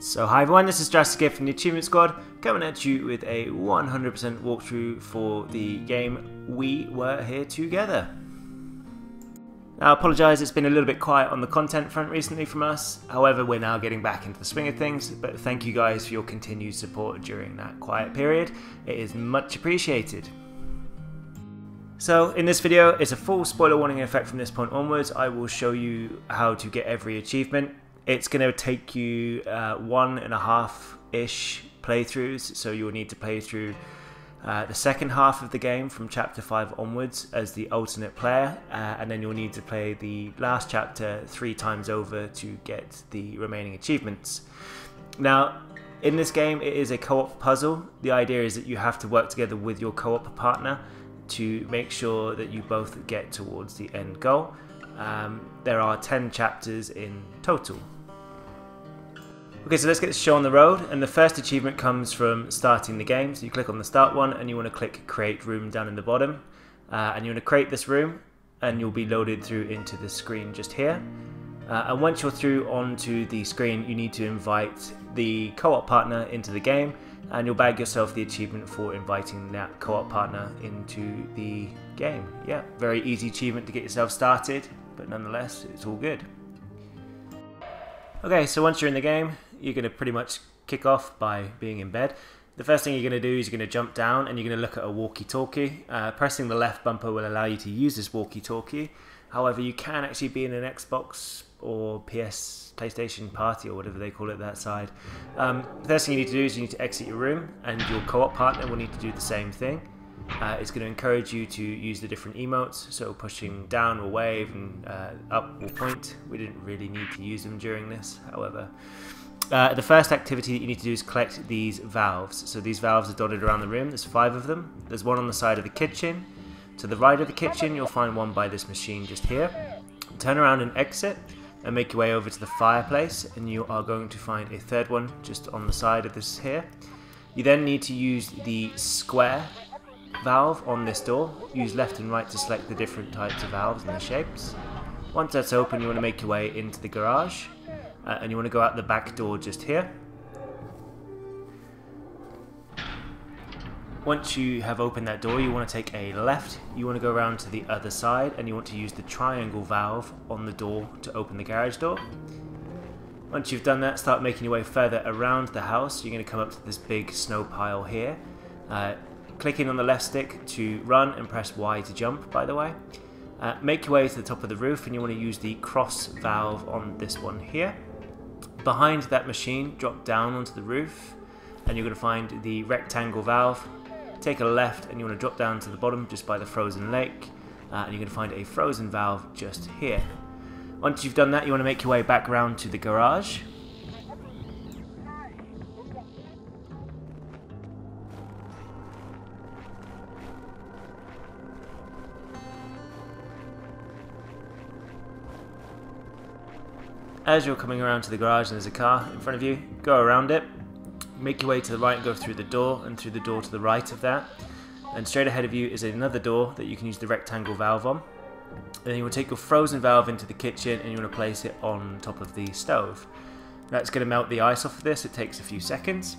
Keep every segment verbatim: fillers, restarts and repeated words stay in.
So hi everyone, this is Drastic Gift from the Achievement Squad, coming at you with a one hundred percent walkthrough for the game We Were Here Together. Now I apologise, it's been a little bit quiet on the content front recently from us, however we're now getting back into the swing of things, but thank you guys for your continued support during that quiet period, it is much appreciated. So in this video, it's a full spoiler warning in effect from this point onwards. I will show you how to get every achievement. It's going to take you uh, one and a half-ish playthroughs, so you'll need to play through uh, the second half of the game from chapter five onwards as the alternate player, uh, and then you'll need to play the last chapter three times over to get the remaining achievements. Now, in this game, it is a co-op puzzle. The idea is that you have to work together with your co-op partner to make sure that you both get towards the end goal. Um, there are ten chapters in total. Okay, so let's get this show on the road, and the first achievement comes from starting the game. So you click on the start one and you want to click create room down in the bottom, uh, and you want to create this room and you'll be loaded through into the screen just here, uh, and once you're through onto the screen you need to invite the co-op partner into the game, and you'll bag yourself the achievement for inviting that co-op partner into the game. Yeah, very easy achievement to get yourself started, but nonetheless it's all good. Okay, so once you're in the game, you're going to pretty much kick off by being in bed. The first thing you're going to do is you're going to jump down and you're going to look at a walkie-talkie. Uh, pressing the left bumper will allow you to use this walkie-talkie. However, you can actually be in an Xbox or P S, PlayStation party or whatever they call it that side. Um, the first thing you need to do is you need to exit your room, and your co-op partner will need to do the same thing. Uh, it's going to encourage you to use the different emotes, so pushing down will wave and uh, up will point. We didn't really need to use them during this, however. Uh, the first activity that you need to do is collect these valves. So these valves are dotted around the room, there's five of them. There's one on the side of the kitchen. To the right of the kitchen you'll find one by this machine just here. Turn around and exit and make your way over to the fireplace, and you are going to find a third one just on the side of this here. You then need to use the square valve on this door. Use left and right to select the different types of valves and the shapes. Once that's open you want to make your way into the garage, uh, and you want to go out the back door just here. Once you have opened that door you want to take a left, you want to go around to the other side and you want to use the triangle valve on the door to open the garage door. Once you've done that, start making your way further around the house. You're going to come up to this big snow pile here. Uh, Clicking on the left stick to run and press Y to jump, by the way. Uh, make your way to the top of the roof and you want to use the cross valve on this one here. Behind that machine, drop down onto the roof and you're going to find the rectangle valve. Take a left and you want to drop down to the bottom just by the frozen lake, uh, and you're going to find a frozen valve just here. Once you've done that, you want to make your way back around to the garage. As you're coming around to the garage and there's a car in front of you, go around it, make your way to the right and go through the door, and through the door to the right of that. And straight ahead of you is another door that you can use the rectangle valve on. And then you will take your frozen valve into the kitchen and you want to place it on top of the stove. That's going to melt the ice off of this, it takes a few seconds.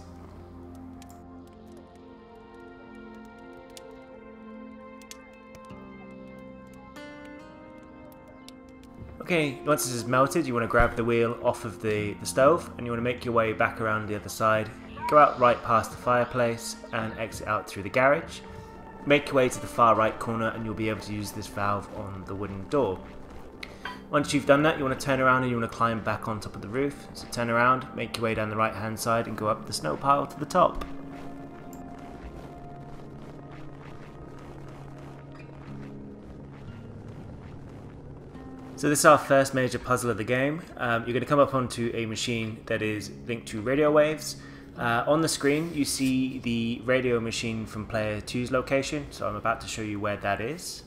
Okay, once this is melted, you want to grab the wheel off of the, the stove and you want to make your way back around the other side. Go out right past the fireplace and exit out through the garage. Make your way to the far right corner and you'll be able to use this valve on the wooden door. Once you've done that, you want to turn around and you want to climb back on top of the roof. So turn around, make your way down the right hand side and go up the snow pile to the top. So this is our first major puzzle of the game. Um, you're going to come up onto a machine that is linked to radio waves. Uh, on the screen you see the radio machine from player two's location, so I'm about to show you where that is.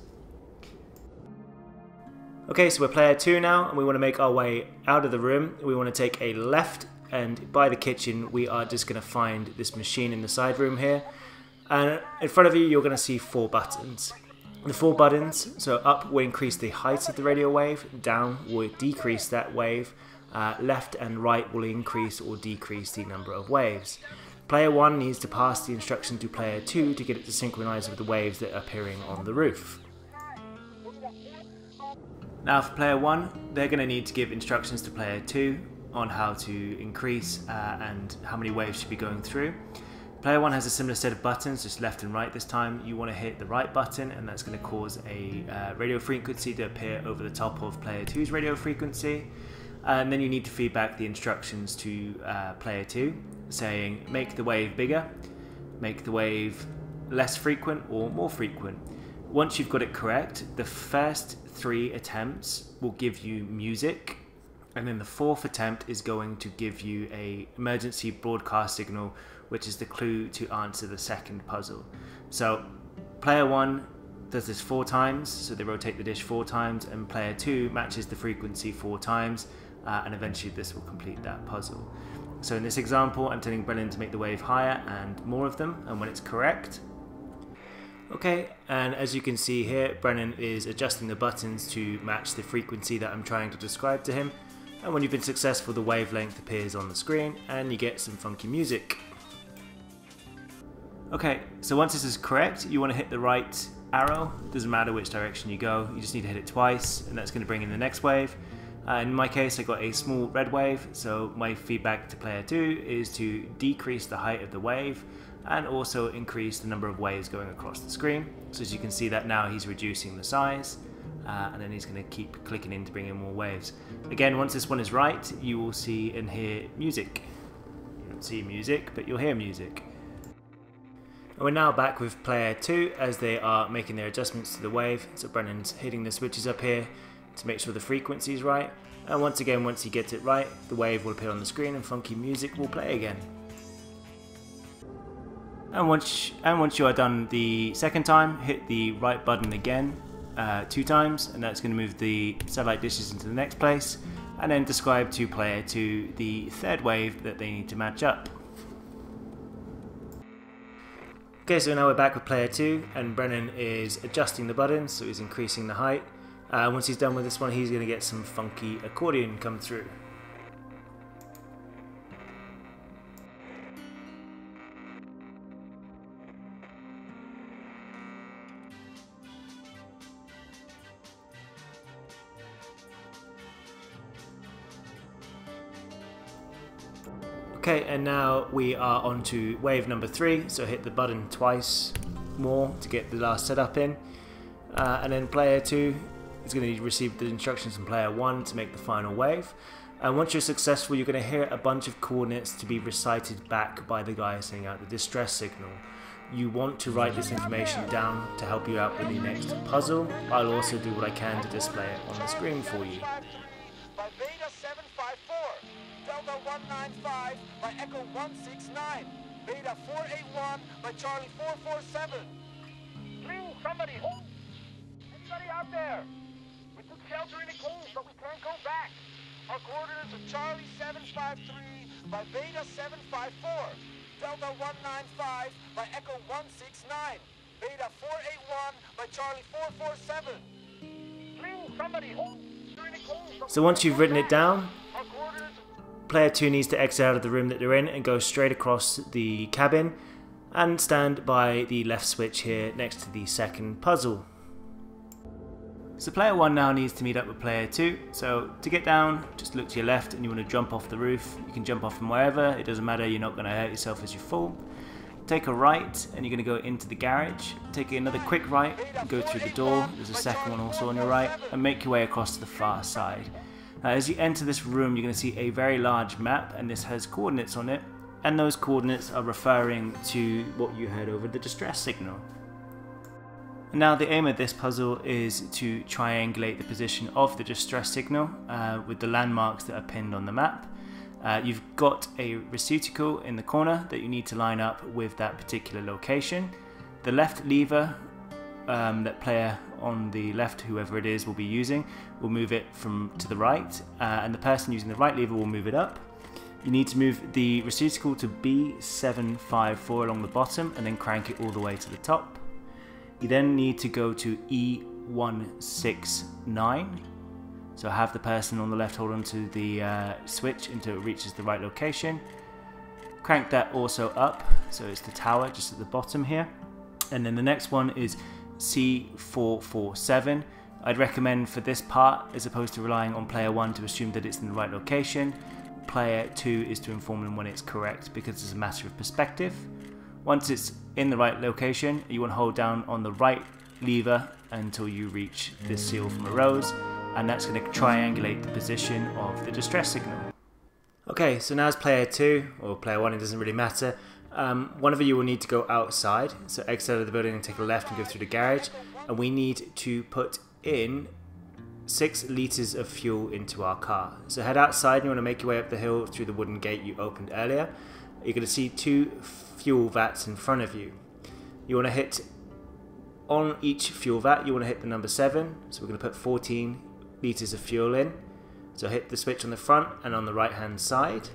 Okay, so we're player two now and we want to make our way out of the room. We want to take a left and by the kitchen we are just going to find this machine in the side room here. And in front of you you're going to see four buttons. The four buttons, so up will increase the height of the radio wave, down will decrease that wave, uh, left and right will increase or decrease the number of waves. Player one needs to pass the instruction to player two to get it to synchronize with the waves that are appearing on the roof. Now for player one, they're going to need to give instructions to player two on how to increase uh, and how many waves should be going through. Player one has a similar set of buttons, just left and right this time. You want to hit the right button and that's going to cause a uh, radio frequency to appear over the top of player two's radio frequency. And then you need to feedback the instructions to uh, player two, saying make the wave bigger, make the wave less frequent or more frequent. Once you've got it correct, the first three attempts will give you music. And then the fourth attempt is going to give you an emergency broadcast signal, which is the clue to answer the second puzzle. So player one does this four times, so they rotate the dish four times, and player two matches the frequency four times, uh, and eventually this will complete that puzzle. So in this example, I'm telling Brennan to make the wave higher and more of them, and when it's correct. Okay, and as you can see here, Brennan is adjusting the buttons to match the frequency that I'm trying to describe to him. And when you've been successful, the wavelength appears on the screen and you get some funky music. Okay, so once this is correct, you want to hit the right arrow. It doesn't matter which direction you go, you just need to hit it twice and that's going to bring in the next wave. Uh, in my case, I got a small red wave, so my feedback to player two is to decrease the height of the wave and also increase the number of waves going across the screen. So as you can see that now he's reducing the size. Uh, and then he's going to keep clicking in to bring in more waves. Again, once this one is right, you will see and hear music. You don't see music, but you'll hear music. And we're now back with player two as they are making their adjustments to the wave. So Brennan's hitting the switches up here to make sure the frequency is right. And once again, once he gets it right, the wave will appear on the screen and funky music will play again. And once, and once you are done the second time, hit the right button again. Uh, two times, and that's going to move the satellite dishes into the next place, and then describe to player two the third wave that they need to match up. Okay, so now we're back with player two, and Brennan is adjusting the buttons, so he's increasing the height. Uh, once he's done with this one, he's going to get some funky accordion come through. Okay, and now we are on to wave number three, so hit the button twice more to get the last setup in. Uh, and then player two is going to receive the instructions from player one to make the final wave. And once you're successful, you're going to hear a bunch of coordinates to be recited back by the guy sending out the distress signal. You want to write this information down to help you out with the next puzzle. I'll also do what I can to display it on the screen for you. one nine five by Echo one six nine, Beta four eight one by Charlie four four seven. Please, somebody home. Anybody out there? We took shelter in the cold, but we can't go back. Our coordinates are Charlie seven five three by Beta seven five four, Delta one nine five by Echo one six nine, Beta four eight one by Charlie four four seven. Please, somebody home. So once you've written it down, player two needs to exit out of the room that they're in and go straight across the cabin and stand by the left switch here next to the second puzzle. So player one now needs to meet up with player two. So to get down, just look to your left and you want to jump off the roof. You can jump off from wherever, it doesn't matter, you're not going to hurt yourself as you fall. Take a right and you're going to go into the garage. Take another quick right, go through the door, there's a second one also on your right, and make your way across to the far side. Uh, as you enter this room, you're going to see a very large map, and this has coordinates on it, and those coordinates are referring to what you heard over the distress signal. And now the aim of this puzzle is to triangulate the position of the distress signal uh, with the landmarks that are pinned on the map. Uh, you've got a receptacle in the corner that you need to line up with that particular location. The left lever um, that player on the left, whoever it is, will be using, will move it from to the right, uh, and the person using the right lever will move it up. You need to move the receptacle to B seven five four along the bottom and then crank it all the way to the top. You then need to go to E one six nine So I have the person on the left hold onto the uh, switch until it reaches the right location. Crank that also up, so it's the tower just at the bottom here. And then the next one is C four four seven. I'd recommend for this part, as opposed to relying on player one to assume that it's in the right location, player two is to inform them when it's correct, because it's a matter of perspective. Once it's in the right location, you want to hold down on the right lever until you reach this seal from a rose, and that's going to triangulate the position of the distress signal. Okay, so now as player two, or player one, it doesn't really matter. Um, one of you will need to go outside, so exit out of the building and take a left and go through the garage, and we need to put in six litres of fuel into our car. So head outside and you want to make your way up the hill through the wooden gate you opened earlier. You're going to see two fuel vats in front of you. You want to hit, on each fuel vat, you want to hit the number seven, so we're going to put fourteen litres of fuel in. So hit the switch on the front and on the right hand side.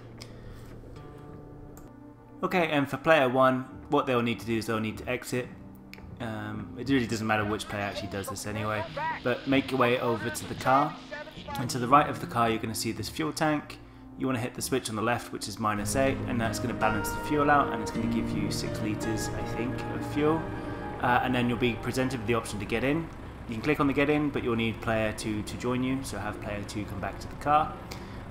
Okay, and for player one, what they'll need to do is they'll need to exit. Um, it really doesn't matter which player actually does this anyway, but make your way over to the car, and to the right of the car you're going to see this fuel tank. You want to hit the switch on the left, which is minus eight, and that's going to balance the fuel out, and it's going to give you six litres, I think, of fuel. Uh, and then you'll be presented with the option to get in. You can click on the get in, but you'll need player two to join you, so have player two come back to the car.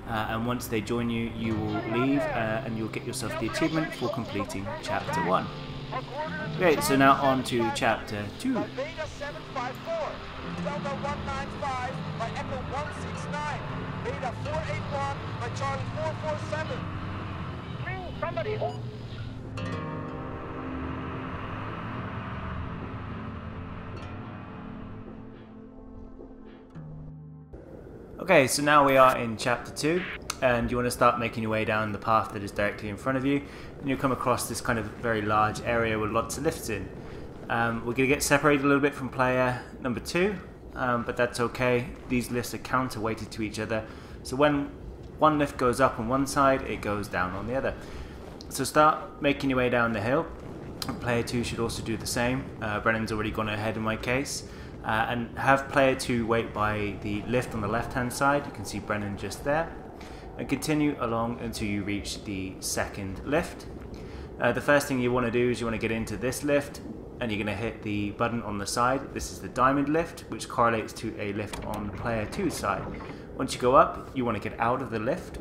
Uh, and once they join you, you will leave uh, and you'll get yourself the achievement for completing chapter one. Okay, so now on to chapter two. Okay, so now we are in chapter two, and you want to start making your way down the path that is directly in front of you, and you'll come across this kind of very large area with lots of lifts in. Um, we're going to get separated a little bit from player number two, um, but that's okay. These lifts are counterweighted to each other, so when one lift goes up on one side, it goes down on the other. So start making your way down the hill. Player two should also do the same. Uh, Brennan's already gone ahead in my case. Uh, and have player two wait by the lift on the left hand side. You can see Brennan just there, and continue along until you reach the second lift. Uh, the first thing you want to do is you want to get into this lift, and you're going to hit the button on the side. This is the diamond lift, which correlates to a lift on player two's side. Once you go up, you want to get out of the lift.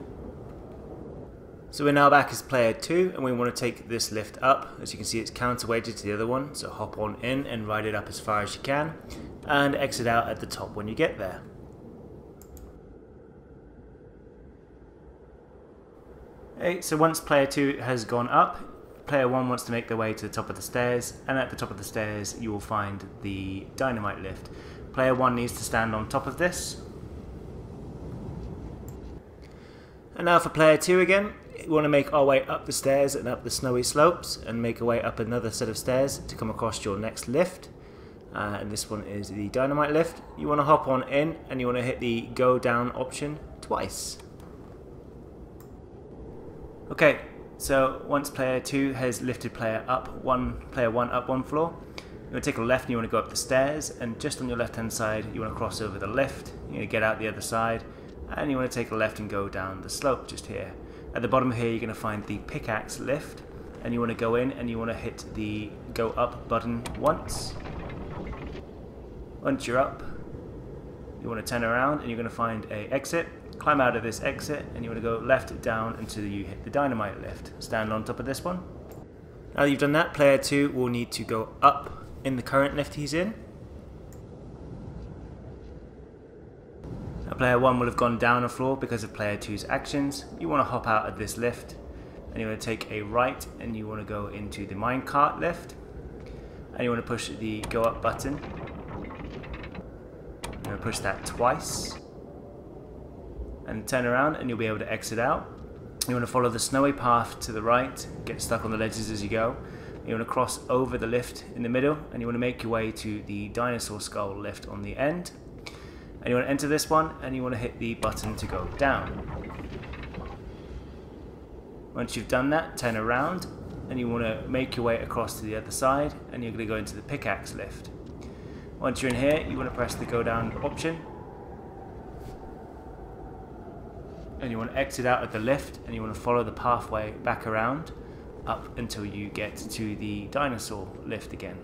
So we're now back as player two, and we want to take this lift up. As you can see, it's counterweighted to the other one, so hop on in and ride it up as far as you can, and exit out at the top when you get there. Okay, so once player two has gone up, player one wants to make their way to the top of the stairs, and at the top of the stairs you will find the dynamite lift. Player one needs to stand on top of this. And now for player two again, we want to make our way up the stairs and up the snowy slopes, and make our way up another set of stairs to come across your next lift. Uh, and this one is the dynamite lift. You want to hop on in, and you want to hit the go down option twice. Okay, so once player two has lifted player up one, player one up one floor, you want to take a left and you want to go up the stairs, and just on your left hand side you want to cross over the lift, you're going to get out the other side, and you want to take a left and go down the slope just here. At the bottom here you're going to find the pickaxe lift, and you want to go in and you want to hit the go up button once. Once you're up, you want to turn around and you're going to find an exit. Climb out of this exit and you want to go left down until you hit the dynamite lift. Stand on top of this one. Now that you've done that, player two will need to go up in the current lift he's in. Player one will have gone down a floor because of player two's actions. You want to hop out of this lift and you want to take a right and you want to go into the minecart lift, and you want to push the go up button. You're going to push that twice and turn around and you'll be able to exit out. You want to follow the snowy path to the right, get stuck on the ledges as you go. You want to cross over the lift in the middle and you want to make your way to the dinosaur skull lift on the end. And you want to enter this one and you want to hit the button to go down. Once you've done that, turn around and you want to make your way across to the other side, and you're going to go into the pickaxe lift. Once you're in here, you want to press the go down option and you want to exit out at the left, and you want to follow the pathway back around up until you get to the dinosaur lift again.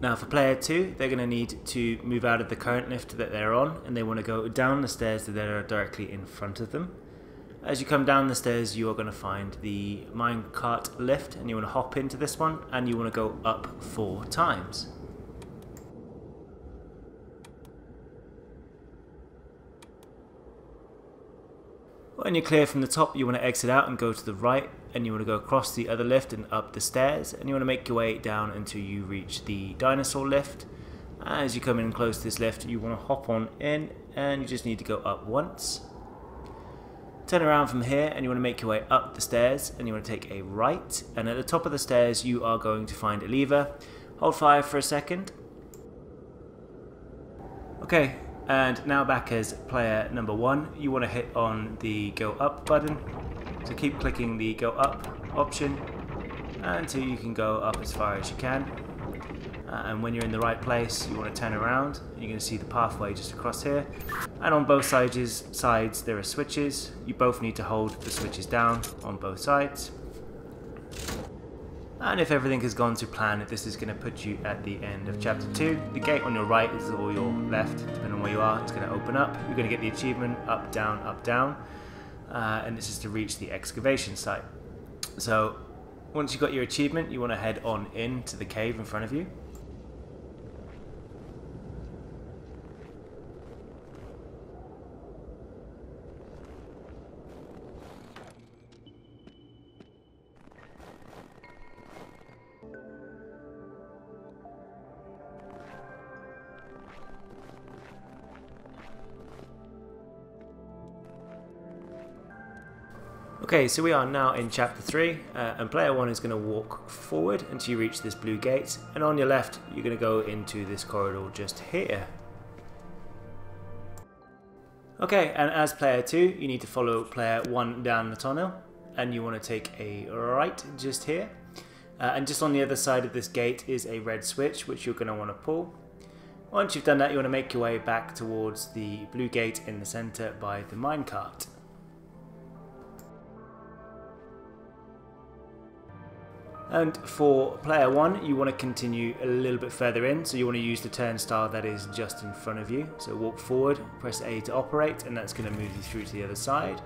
Now for player two, they're going to need to move out of the current lift that they're on, and they want to go down the stairs that are directly in front of them. As you come down the stairs, you are going to find the minecart lift, and you want to hop into this one, and you want to go up four times. When you're clear from the top, you want to exit out and go to the right, and you want to go across the other lift and up the stairs, and you want to make your way down until you reach the dinosaur lift. As you come in close to this lift, you want to hop on in, and you just need to go up once. Turn around from here, and you want to make your way up the stairs, and you want to take a right, and at the top of the stairs you are going to find a lever. Hold fire for a second. Okay. And now back as player number one, you want to hit on the go up button. So keep clicking the go up option until you can go up as far as you can. Uh, and when you're in the right place, you want to turn around. You're going to see the pathway just across here. And on both sides, sides there are switches. You both need to hold the switches down on both sides. And if everything has gone to plan, this is going to put you at the end of chapter two. The gate on your right is or your left, depending on where you are, it's going to open up. You're going to get the achievement up, down, up, down. Uh, and this is to reach the excavation site. So once you've got your achievement, you want to head on into the cave in front of you. Okay, so we are now in chapter three, uh, and player one is going to walk forward until you reach this blue gate, and on your left you're going to go into this corridor just here. Okay, and as player two you need to follow player one down the tunnel, and you want to take a right just here, uh, and just on the other side of this gate is a red switch which you're going to want to pull. Once you've done that, you want to make your way back towards the blue gate in the center by the minecart. And for player one, you want to continue a little bit further in, so you want to use the turnstile that is just in front of you. So walk forward, press A to operate, and that's going to move you through to the other side.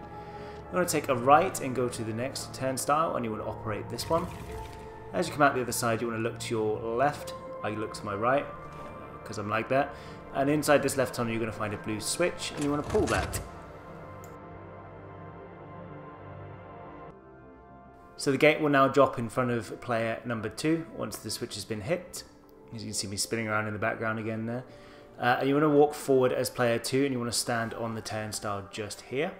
You want to take a right and go to the next turnstile, and you want to operate this one. As you come out the other side, you want to look to your left. I look to my right, because I'm like that. And inside this left tunnel, you're going to find a blue switch, and you want to pull that. So the gate will now drop in front of player number two once the switch has been hit. As you can see me spinning around in the background again there. Uh, and you want to walk forward as player two, and you want to stand on the turnstile just here.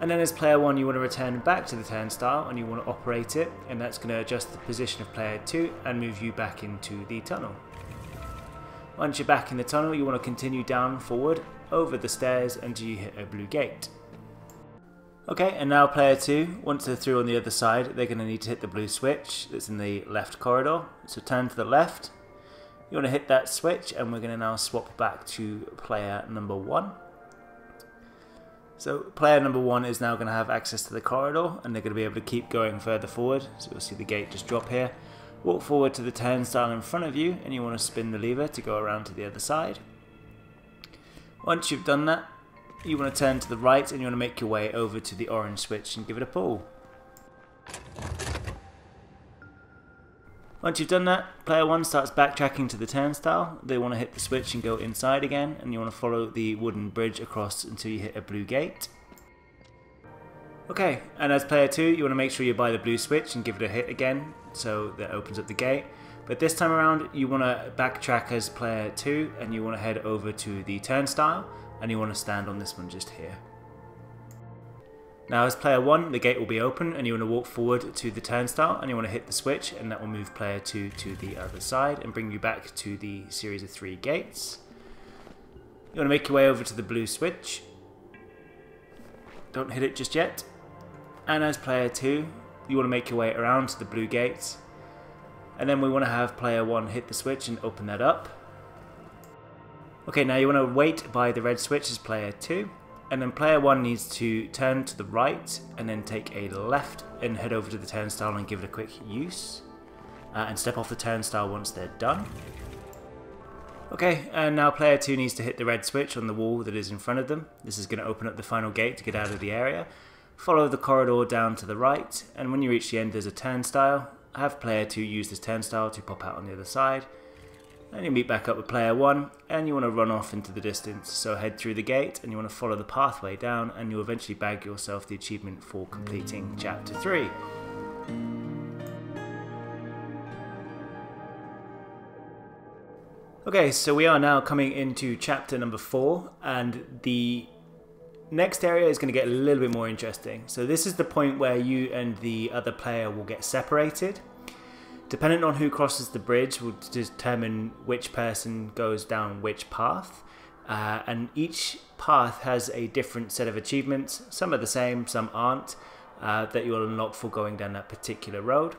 And then as player one, you want to return back to the turnstile, and you want to operate it, and that's going to adjust the position of player two and move you back into the tunnel. Once you're back in the tunnel, you want to continue down forward over the stairs until you hit a blue gate. Okay, and now player two, once they're through on the other side, they're going to need to hit the blue switch that's in the left corridor. So turn to the left, you want to hit that switch, and we're going to now swap back to player number one. So player number one is now going to have access to the corridor, and they're going to be able to keep going further forward. So you'll see the gate just drop here. Walk forward to the turnstile in front of you, and you want to spin the lever to go around to the other side. Once you've done that, you want to turn to the right, and you want to make your way over to the orange switch and give it a pull. Once you've done that, player one starts backtracking to the turnstile. They want to hit the switch and go inside again, and you want to follow the wooden bridge across until you hit a blue gate. Okay, and as player two, you want to make sure you buy the blue switch and give it a hit again, so that opens up the gate. But this time around, you want to backtrack as player two, and you want to head over to the turnstile, and you want to stand on this one just here. Now as player one, the gate will be open, and you want to walk forward to the turnstile, and you want to hit the switch, and that will move player two to the other side and bring you back to the series of three gates. You want to make your way over to the blue switch. Don't hit it just yet. And as player two, you want to make your way around to the blue gates. And then we want to have player one hit the switch and open that up. Okay, now you want to wait by the red switch as player two. And then player one needs to turn to the right and then take a left and head over to the turnstile and give it a quick use. Uh, and step off the turnstile once they're done. Okay, and now player two needs to hit the red switch on the wall that is in front of them. This is going to open up the final gate to get out of the area. Follow the corridor down to the right, and when you reach the end there's a turnstile. Have player two use this turnstile to pop out on the other side. And you meet back up with player one, and you want to run off into the distance. So head through the gate, and you want to follow the pathway down, and you'll eventually bag yourself the achievement for completing chapter three. Okay, so we are now coming into chapter number four, and the next area is going to get a little bit more interesting. So this is the point where you and the other player will get separated. Depending on who crosses the bridge will determine which person goes down which path. Uh, and each path has a different set of achievements. Some are the same, some aren't, uh, that you'll unlock for going down that particular road.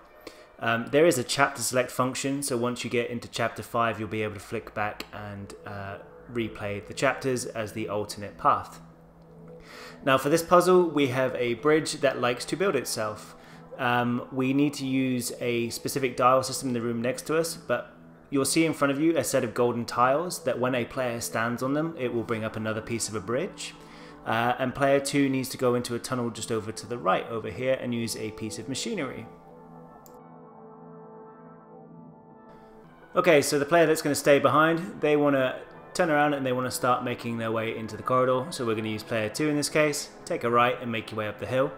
Um, there is a chapter select function, so once you get into chapter five, you'll be able to flick back and uh, replay the chapters as the alternate path. Now for this puzzle, we have a bridge that likes to build itself. Um, we need to use a specific dial system in the room next to us, but you'll see in front of you a set of golden tiles that when a player stands on them, it will bring up another piece of a bridge. Uh, and player two needs to go into a tunnel just over to the right over here and use a piece of machinery. Okay, so the player that's going to stay behind, they want to turn around and they want to start making their way into the corridor. So we're going to use player two in this case. Take a right and make your way up the hill.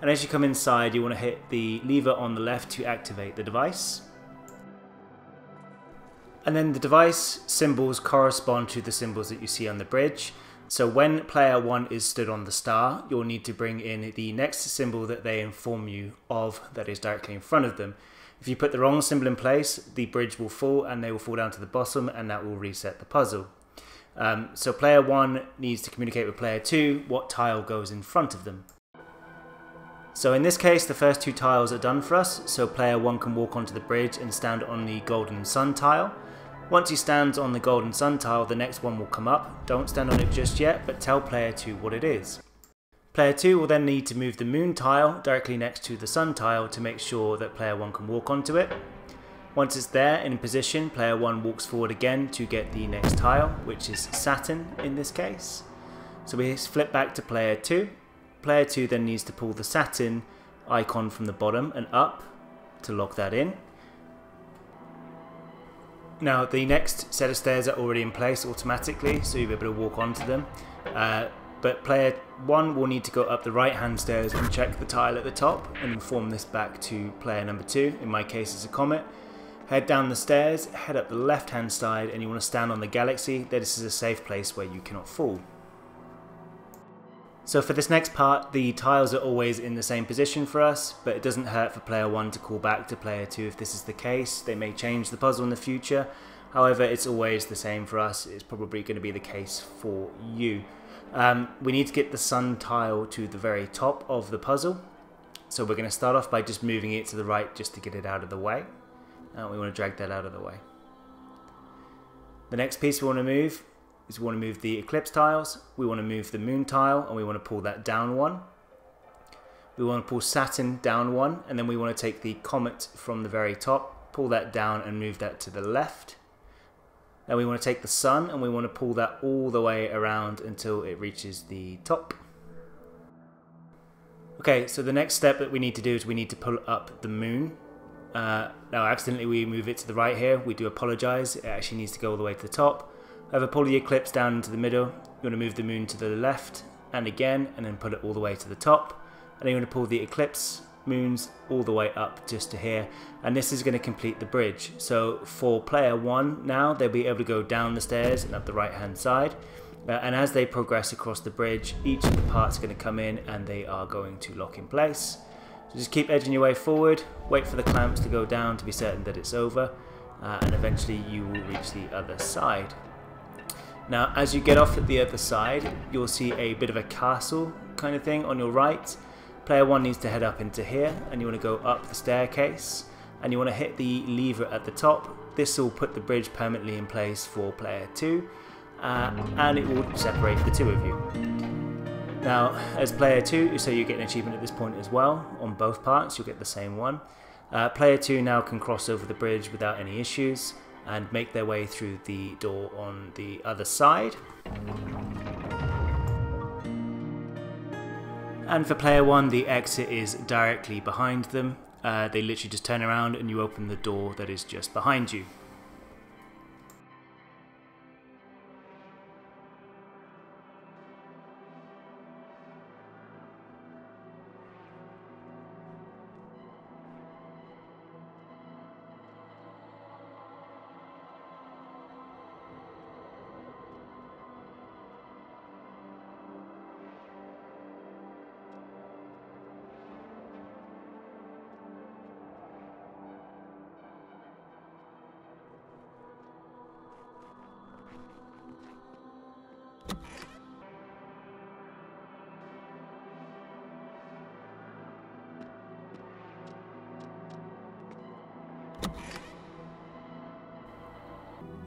And as you come inside, you want to hit the lever on the left to activate the device. And then the device symbols correspond to the symbols that you see on the bridge. So when player one is stood on the star, you'll need to bring in the next symbol that they inform you of that is directly in front of them. If you put the wrong symbol in place, the bridge will fall and they will fall down to the bottom, and that will reset the puzzle. Um, so player one needs to communicate with player two what tile goes in front of them. So in this case, the first two tiles are done for us, so player one can walk onto the bridge and stand on the golden sun tile. Once he stands on the golden sun tile, the next one will come up. Don't stand on it just yet, but tell player two what it is. Player two will then need to move the moon tile directly next to the sun tile to make sure that player one can walk onto it. Once it's there in position, player one walks forward again to get the next tile, which is Saturn in this case. So we flip back to player two. Player two then needs to pull the Saturn icon from the bottom and up to lock that in. Now the next set of stairs are already in place automatically, so you'll be able to walk onto them. Uh, but player one will need to go up the right hand stairs and check the tile at the top and inform this back to player number two, in my case it's a comet. Head down the stairs, head up the left hand side, and you want to stand on the galaxy. This is a safe place where you cannot fall. So for this next part, the tiles are always in the same position for us, but it doesn't hurt for player one to call back to player two if this is the case. They may change the puzzle in the future. However, it's always the same for us. It's probably going to be the case for you. Um, we need to get the sun tile to the very top of the puzzle. So we're going to start off by just moving it to the right just to get it out of the way. And we want to drag that out of the way. The next piece we want to move is we want to move the eclipse tiles, we want to move the moon tile, and we want to pull that down one. We want to pull Saturn down one, and then we want to take the comet from the very top, pull that down and move that to the left. Then we want to take the sun and we want to pull that all the way around until it reaches the top. Okay, so the next step that we need to do is we need to pull up the moon. Uh, now accidentally we move it to the right here, we do apologize, it actually needs to go all the way to the top. However, pull the eclipse down into the middle, you want to move the moon to the left and again, and then pull it all the way to the top, and then you want to pull the eclipse moons all the way up just to here, and this is going to complete the bridge. So for player one now, they'll be able to go down the stairs and up the right hand side, uh, and as they progress across the bridge, each of the parts is going to come in and they are going to lock in place. So just keep edging your way forward, wait for the clamps to go down to be certain that it's over, uh, and eventually you will reach the other side. Now as you get off at the other side, you'll see a bit of a castle kind of thing on your right. Player one needs to head up into here, and you want to go up the staircase. and you want to hit the lever at the top. This will put the bridge permanently in place for player two, uh, and it will separate the two of you. Now, as player two, so you get an achievement at this point as well. On both parts, you'll get the same one. Uh, player two now can cross over the bridge without any issues and make their way through the door on the other side. And for player one, the exit is directly behind them. Uh, they literally just turn around and you open the door that is just behind you.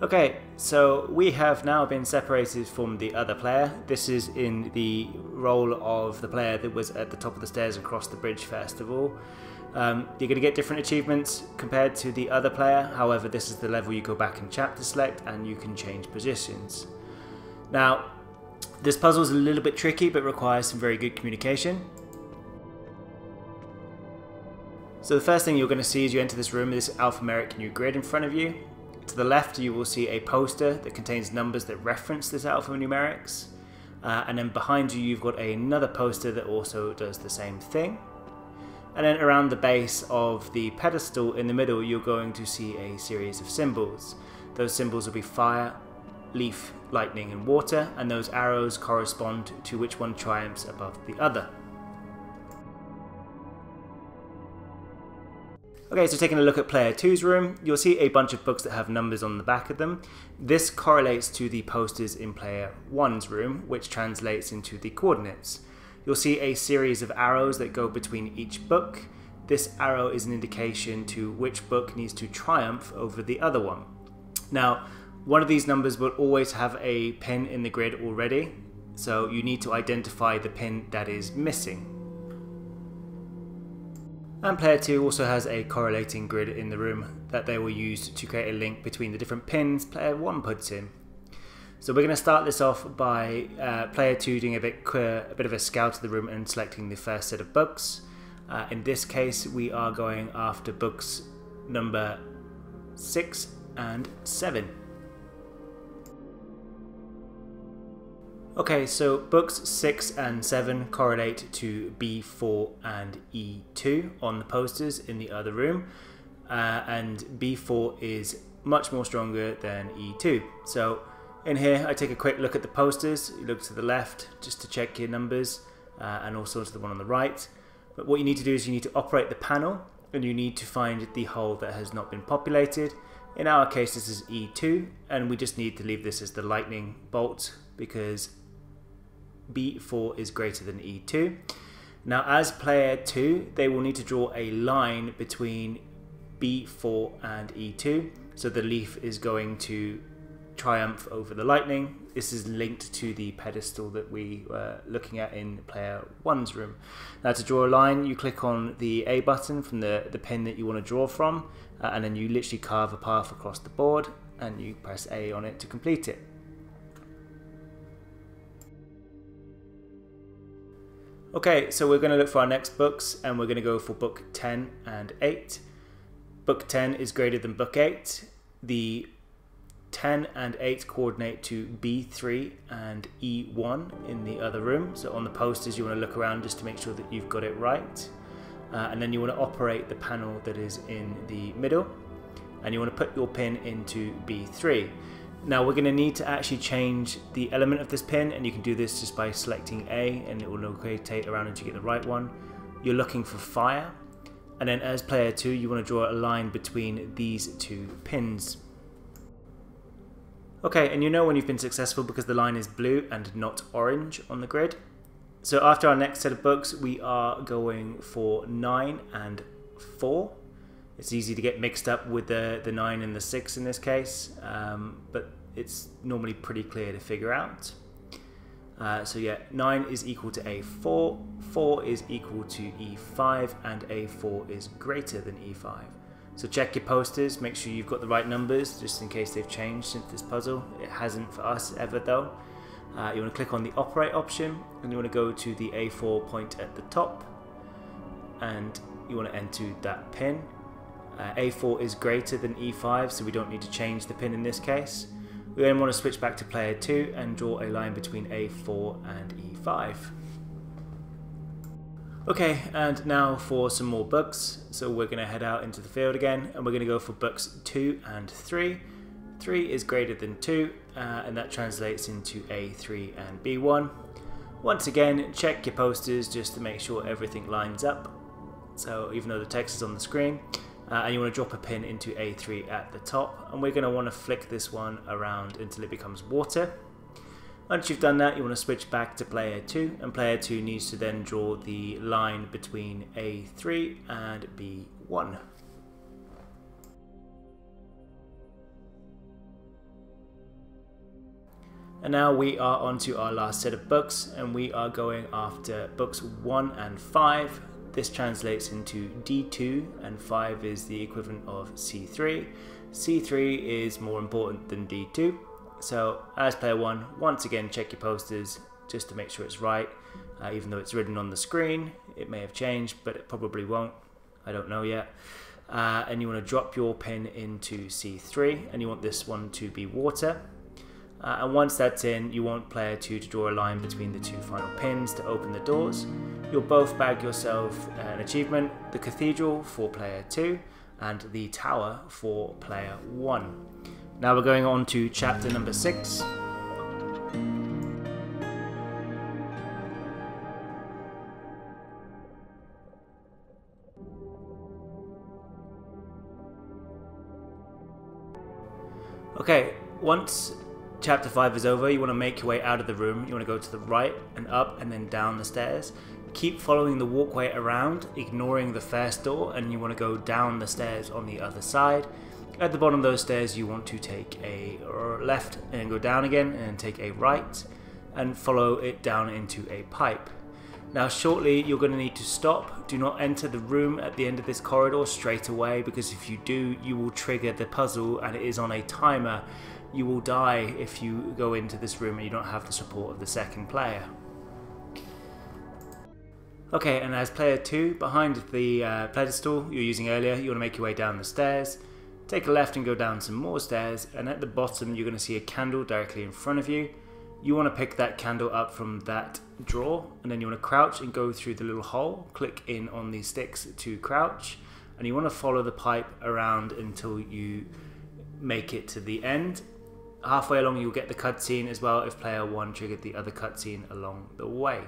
Okay, so we have now been separated from the other player. This is in the role of the player that was at the top of the stairs and crossed the bridge first of all. Um, you're going to get different achievements compared to the other player, however this is the level you go back and chapter select and you can change positions. Now, this puzzle is a little bit tricky but requires some very good communication. So the first thing you're going to see as you enter this room is this alphanumeric new grid in front of you. To the left you will see a poster that contains numbers that reference this alphanumerics, uh, and then behind you you've got another poster that also does the same thing, and then around the base of the pedestal in the middle you're going to see a series of symbols. Those symbols will be fire, leaf, lightning and water, and those arrows correspond to which one triumphs above the other. Okay, so taking a look at player two's room, you'll see a bunch of books that have numbers on the back of them. This correlates to the posters in player one's room, which translates into the coordinates. You'll see a series of arrows that go between each book. This arrow is an indication to which book needs to triumph over the other one. Now, one of these numbers will always have a pin in the grid already, so you need to identify the pin that is missing. And player two also has a correlating grid in the room that they will use to create a link between the different pins player one puts in. So we're going to start this off by uh, player two doing a bit, uh, a bit of a scout of the room and selecting the first set of books. Uh, in this case we are going after books number six and seven. Okay, so books six and seven correlate to B four and E two on the posters in the other room, uh, and B four is much more stronger than E two. So in here I take a quick look at the posters, you look to the left just to check your numbers, uh, and also to the one on the right. But what you need to do is you need to operate the panel and you need to find the hole that has not been populated. In our case this is E two, and we just need to leave this as the lightning bolt because B four is greater than E two. Now as player two they will need to draw a line between B four and E two, so the leaf is going to triumph over the lightning. This is linked to the pedestal that we were looking at in player one's room. Now to draw a line you click on the A button from the, the pin that you want to draw from, uh, and then you literally carve a path across the board and you press A on it to complete it. Okay, so we're going to look for our next books and we're going to go for book ten and eight. Book ten is greater than book eight. The ten and eight coordinate to B three and E one in the other room. So on the posters you want to look around just to make sure that you've got it right. Uh, and then you want to operate the panel that is in the middle. And you want to put your pin into B three. Now we're going to need to actually change the element of this pin, and you can do this just by selecting A and it will rotate around until you get the right one. You're looking for fire, and then as player two you want to draw a line between these two pins. Okay, and you know when you've been successful because the line is blue and not orange on the grid. So after our next set of books we are going for nine and four. It's easy to get mixed up with the, the nine and the six in this case, um, but it's normally pretty clear to figure out. Uh, so yeah, nine is equal to A four, four is equal to E five, and A four is greater than E five. So check your posters, make sure you've got the right numbers, just in case they've changed since this puzzle. It hasn't for us ever though. Uh, you want to click on the operate option, and you want to go to the A four point at the top, and you want to enter that pin. Uh, A four is greater than E five, so we don't need to change the pin in this case. We then want to switch back to player two and draw a line between A four and E five. Okay, and now for some more books. So we're going to head out into the field again, and we're going to go for books two and three. three is greater than two, uh, and that translates into A three and B one. Once again, check your posters just to make sure everything lines up. So even though the text is on the screen, Uh, and you want to drop a pin into A three at the top, and we're going to want to flick this one around until it becomes water. Once you've done that, you want to switch back to player two, and player two needs to then draw the line between A three and B one. And now we are on to our last set of books, and we are going after books one and five. This translates into D two, and five is the equivalent of C three. C three is more important than D two. So as player one, once again check your posters just to make sure it's right. Uh, even though it's written on the screen, it may have changed, but it probably won't. I don't know yet. Uh, and you want to drop your pin into C three, and you want this one to be water. Uh, and once that's in, you want player two to draw a line between the two final pins to open the doors. You'll both bag yourself an achievement, the cathedral for player two and the tower for player one. Now we're going on to chapter number six. Okay, once Chapter five is over, you want to make your way out of the room. You want to go to the right and up and then down the stairs. Keep following the walkway around, ignoring the first door, and you want to go down the stairs on the other side. At the bottom of those stairs, you want to take a left and go down again and take a right and follow it down into a pipe. Now shortly you're going to need to stop. Do not enter the room at the end of this corridor straight away, because if you do, you will trigger the puzzle, and it is on a timer. You will die if you go into this room and you don't have the support of the second player. Okay, and as player two, behind the uh, pedestal you were using earlier, you want to make your way down the stairs, take a left and go down some more stairs, and at the bottom you're going to see a candle directly in front of you. You want to pick that candle up from that drawer, and then you want to crouch and go through the little hole, click in on the sticks to crouch, and you want to follow the pipe around until you make it to the end. Halfway along you'll get the cutscene as well, if player one triggered the other cutscene along the way.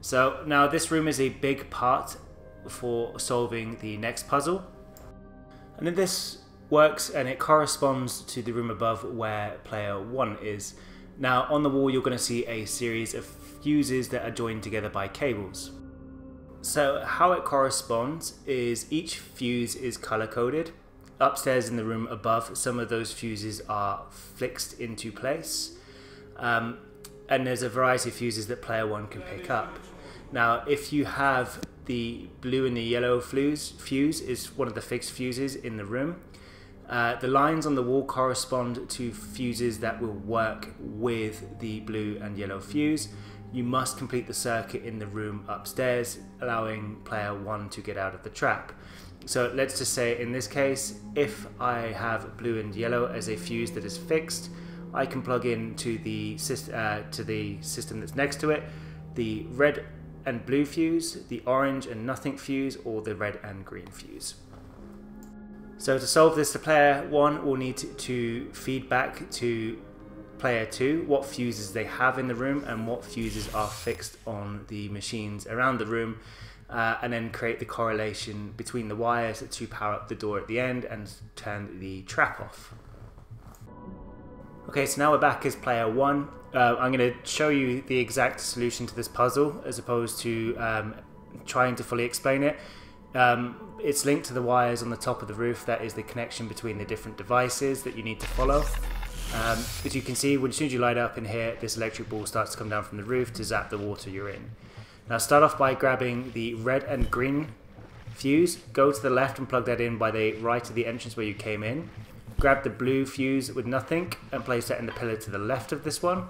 So now this room is a big part for solving the next puzzle, and then this works and it corresponds to the room above where player one is. Now on the wall you're going to see a series of fuses that are joined together by cables. So how it corresponds is each fuse is color coded. Upstairs in the room above, some of those fuses are fixed into place, um, and there's a variety of fuses that player one can pick up. Now if you have the blue and the yellow fuse, fuse is one of the fixed fuses in the room. Uh, the lines on the wall correspond to fuses that will work with the blue and yellow fuse. You must complete the circuit in the room upstairs, allowing player one to get out of the trap. So let's just say in this case, if I have blue and yellow as a fuse that is fixed, I can plug in to the, uh, to the system that's next to it, the red and blue fuse, the orange and nothing fuse, or the red and green fuse. So to solve this, the player one will need to feed back to player two what fuses they have in the room and what fuses are fixed on the machines around the room. Uh, and then create the correlation between the wires to power up the door at the end and turn the trap off. Okay, so now we're back as player one. Uh, I'm going to show you the exact solution to this puzzle as opposed to um, trying to fully explain it. Um, it's linked to the wires on the top of the roof. That is the connection between the different devices that you need to follow. Um, as you can see, when, as soon as you light up in here, this electric ball starts to come down from the roof to zap the water you're in. Now start off by grabbing the red and green fuse, go to the left and plug that in by the right of the entrance where you came in. Grab the blue fuse with nothing and place that in the pillar to the left of this one.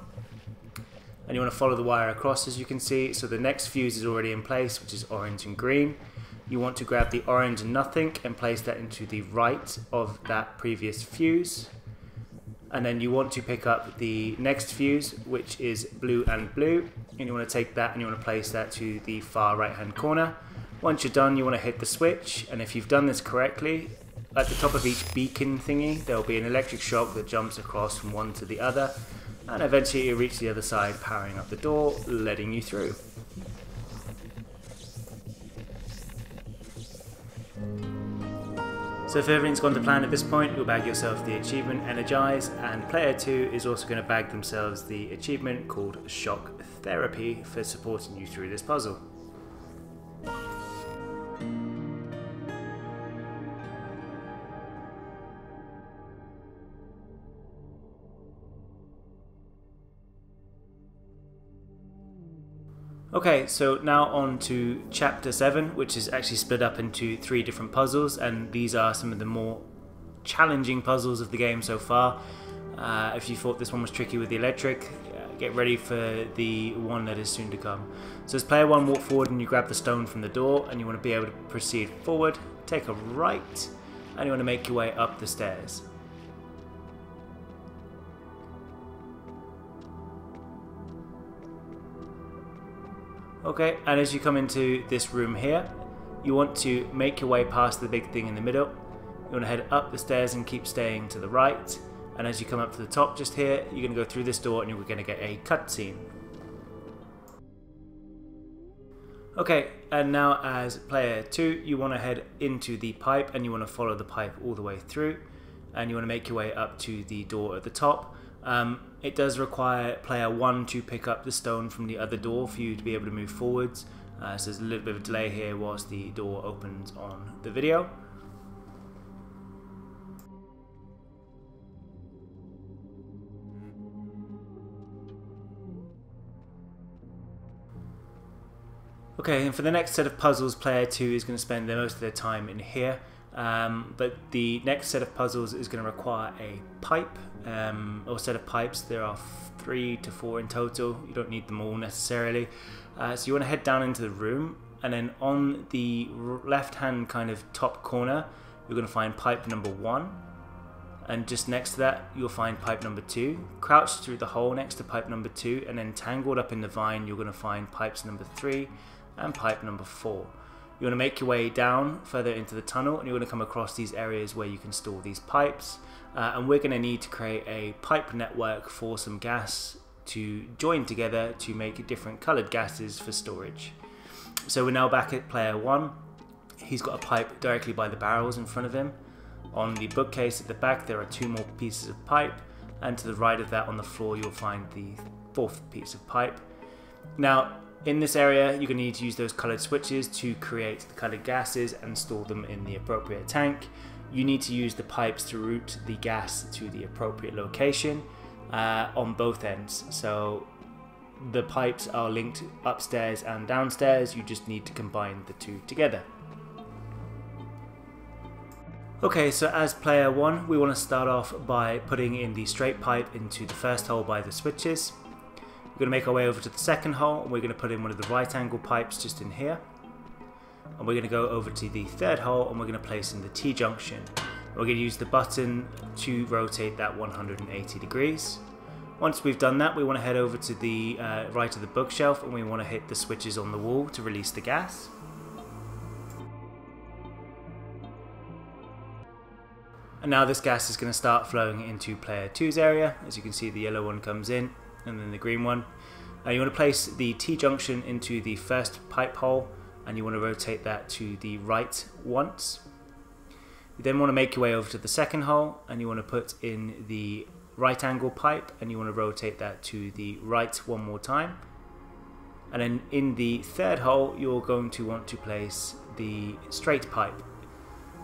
And you want to follow the wire across, as you can see. So the next fuse is already in place, which is orange and green. You want to grab the orange and nothing and place that into the right of that previous fuse. And then you want to pick up the next fuse, which is blue and blue. And you want to take that and you want to place that to the far right hand corner. Once you're done, you want to hit the switch. And if you've done this correctly, at the top of each beacon thingy, there'll be an electric shock that jumps across from one to the other, and eventually you reach the other side, powering up the door, letting you through. So if everything's gone to plan at this point, you'll bag yourself the achievement Energize, and player two is also going to bag themselves the achievement called Shock Therapy for supporting you through this puzzle. Okay, so now on to chapter seven, which is actually split up into three different puzzles, and these are some of the more challenging puzzles of the game so far. Uh, if you thought this one was tricky with the electric, get ready for the one that is soon to come. So as player one, walk forward and you grab the stone from the door, and you want to be able to proceed forward, take a right, and you want to make your way up the stairs. Okay, and as you come into this room here, you want to make your way past the big thing in the middle. You want to head up the stairs and keep staying to the right. And as you come up to the top just here, you're going to go through this door and you're going to get a cutscene. Okay, and now as player two, you want to head into the pipe and you want to follow the pipe all the way through. And you want to make your way up to the door at the top. Um, it does require player one to pick up the stone from the other door for you to be able to move forwards. Uh, so there's a little bit of a delay here whilst the door opens on the video. Okay, and for the next set of puzzles, player two is going to spend the most of their time in here. Um, but the next set of puzzles is going to require a pipe um, or set of pipes. There are three to four in total. You don't need them all necessarily. Uh, so you want to head down into the room, and then on the left hand kind of top corner you're going to find pipe number one, and just next to that you'll find pipe number two. Crouched through the hole next to pipe number two, and then tangled up in the vine you're going to find pipes number three and pipe number four. You want to make your way down further into the tunnel, and you're going to come across these areas where you can store these pipes. Uh, and we're going to need to create a pipe network for some gas to join together to make different coloured gases for storage. So we're now back at player one. He's got a pipe directly by the barrels in front of him. On the bookcase at the back there are two more pieces of pipe, and to the right of that on the floor you'll find the fourth piece of pipe. Now, in this area, you're going to need to use those coloured switches to create the coloured gases and store them in the appropriate tank. You need to use the pipes to route the gas to the appropriate location uh, on both ends. So the pipes are linked upstairs and downstairs, you just need to combine the two together. Okay, so as player one, we want to start off by putting in the straight pipe into the first hole by the switches. We're going to make our way over to the second hole, and we're going to put in one of the right angle pipes just in here. And we're going to go over to the third hole, and we're going to place in the T-junction. We're going to use the button to rotate that one hundred eighty degrees. Once we've done that, we want to head over to the uh, right of the bookshelf, and we want to hit the switches on the wall to release the gas. And now this gas is going to start flowing into player two's area. As you can see, the yellow one comes in, and then the green one. Uh, you want to place the T-junction into the first pipe hole, and you want to rotate that to the right once. You then want to make your way over to the second hole, and you want to put in the right angle pipe, and you want to rotate that to the right one more time. And then in the third hole, you're going to want to place the straight pipe.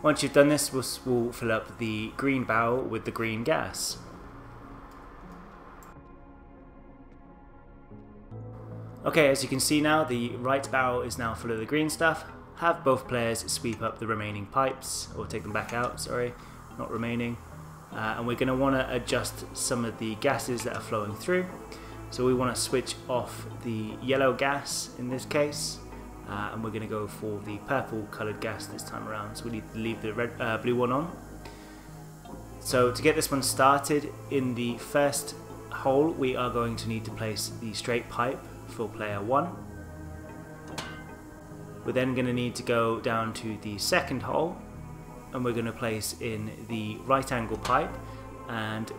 Once you've done this, we'll, we'll fill up the green barrel with the green gas. Okay, as you can see now, the right barrel is now full of the green stuff. Have both players sweep up the remaining pipes, or take them back out, sorry, not remaining. Uh, and we're going to want to adjust some of the gases that are flowing through. So we want to switch off the yellow gas in this case, uh, and we're going to go for the purple coloured gas this time around. So we need to leave the red, uh, blue one on. So to get this one started, in the first hole we are going to need to place the straight pipe for player one. We're then going to need to go down to the second hole, and we're going to place in the right angle pipe, and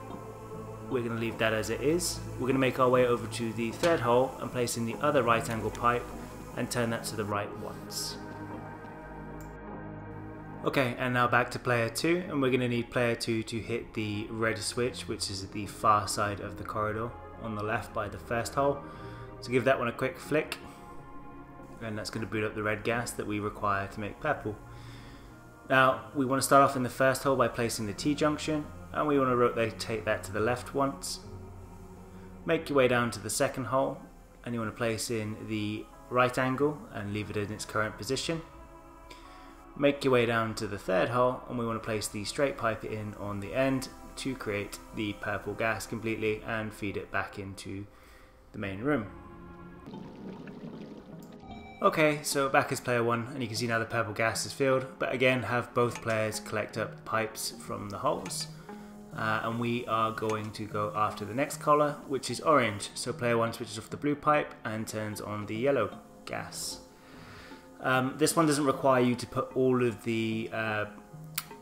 we're going to leave that as it is. We're going to make our way over to the third hole and place in the other right angle pipe and turn that to the right once. Okay, and now back to player two, and we're going to need player two to hit the red switch, which is at the far side of the corridor on the left by the first hole. So give that one a quick flick, and that's going to boot up the red gas that we require to make purple. Now we want to start off in the first hole by placing the T-junction, and we want to rotate that to the left once. Make your way down to the second hole, and you want to place in the right angle and leave it in its current position. Make your way down to the third hole, and we want to place the straight pipe in on the end to create the purple gas completely and feed it back into the main room. Okay, so back as player one, and you can see now the purple gas is filled, but again have both players collect up pipes from the holes. Uh, and we are going to go after the next color, which is orange. So player one switches off the blue pipe and turns on the yellow gas. Um, this one doesn't require you to put all of the uh,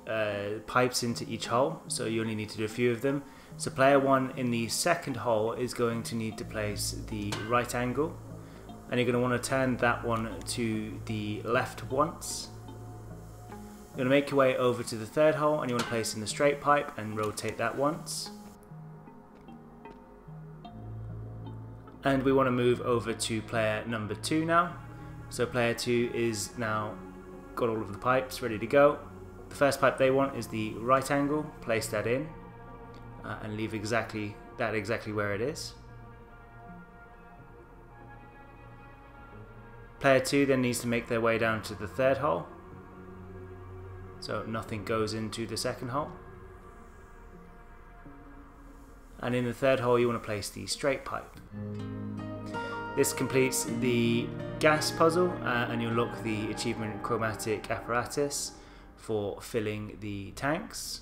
uh, pipes into each hole, so you only need to do a few of them. So player one in the second hole is going to need to place the right angle, and you're going to want to turn that one to the left once. You're going to make your way over to the third hole, and you want to place in the straight pipe and rotate that once. And we want to move over to player number two now. So player two is now got all of the pipes ready to go. The first pipe they want is the right angle. Place that in uh, and leave exactly that exactly where it is. Player two then needs to make their way down to the third hole. So nothing goes into the second hole. And in the third hole you want to place the straight pipe. This completes the gas puzzle, uh, and you'll unlock the achievement chromatic apparatus for filling the tanks.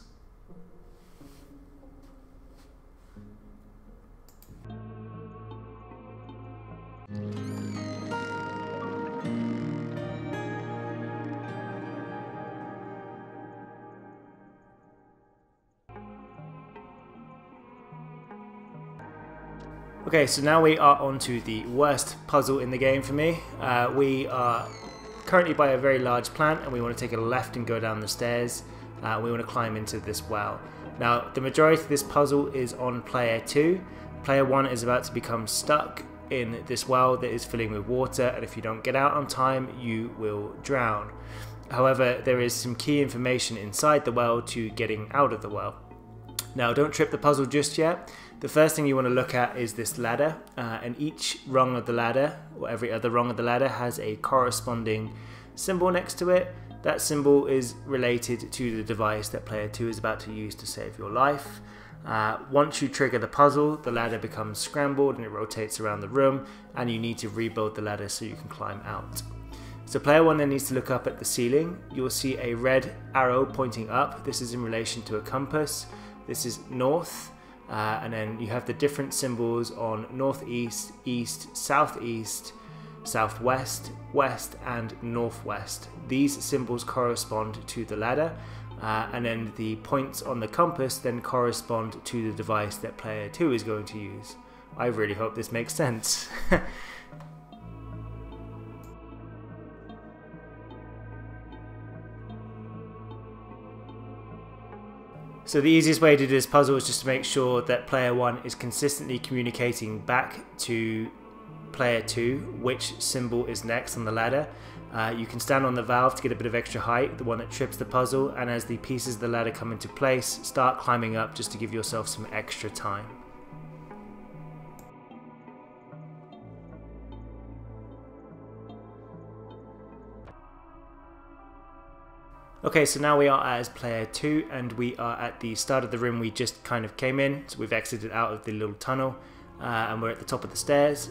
Okay, so now we are on to the worst puzzle in the game for me. Uh, we are currently by a very large plant, and we want to take a left and go down the stairs. Uh, we want to climb into this well. Now, the majority of this puzzle is on player two. Player one is about to become stuck in this well that is filling with water, and if you don't get out on time, you will drown. However, there is some key information inside the well to getting out of the well. Now, don't trip the puzzle just yet. The first thing you want to look at is this ladder, uh, and each rung of the ladder, or every other rung of the ladder, has a corresponding symbol next to it. That symbol is related to the device that player two is about to use to save your life. Uh, once you trigger the puzzle, the ladder becomes scrambled and it rotates around the room, and you need to rebuild the ladder so you can climb out. So player one then needs to look up at the ceiling. You will see a red arrow pointing up. This is in relation to a compass. This is north, uh, and then you have the different symbols on northeast, east, southeast, southwest, west, and northwest. These symbols correspond to the ladder, uh, and then the points on the compass then correspond to the device that player two is going to use. I really hope this makes sense. So the easiest way to do this puzzle is just to make sure that player one is consistently communicating back to player two which symbol is next on the ladder. Uh, you can stand on the valve to get a bit of extra height, the one that trips the puzzle, and as the pieces of the ladder come into place, start climbing up just to give yourself some extra time. Okay, so now we are as player two and we are at the start of the room we just kind of came in, so we've exited out of the little tunnel uh, and we're at the top of the stairs.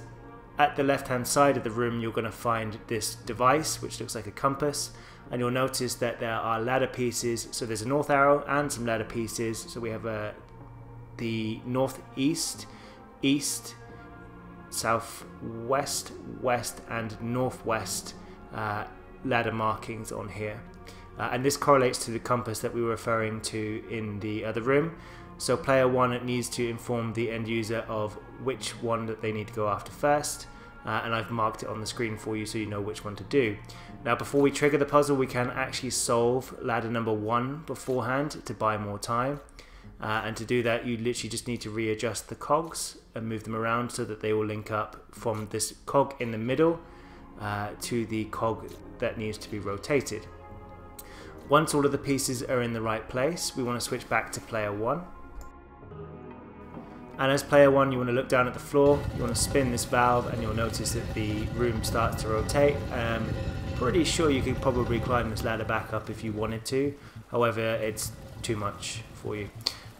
At the left hand side of the room you're going to find this device which looks like a compass, and you'll notice that there are ladder pieces, so there's a north arrow and some ladder pieces, so we have uh, the north, east, east, south, west, west and northwest uh, ladder markings on here. Uh, and this correlates to the compass that we were referring to in the other room. So player one needs to inform the end user of which one that they need to go after first. Uh, and I've marked it on the screen for you so you know which one to do. Now before we trigger the puzzle we can actually solve ladder number one beforehand to buy more time. Uh, and to do that you literally just need to readjust the cogs and move them around so that they will link up from this cog in the middle uh, to the cog that needs to be rotated. Once all of the pieces are in the right place, we want to switch back to player one. And as player one, you want to look down at the floor, you want to spin this valve, and you'll notice that the room starts to rotate. Um, pretty sure you could probably climb this ladder back up if you wanted to, however, it's too much for you.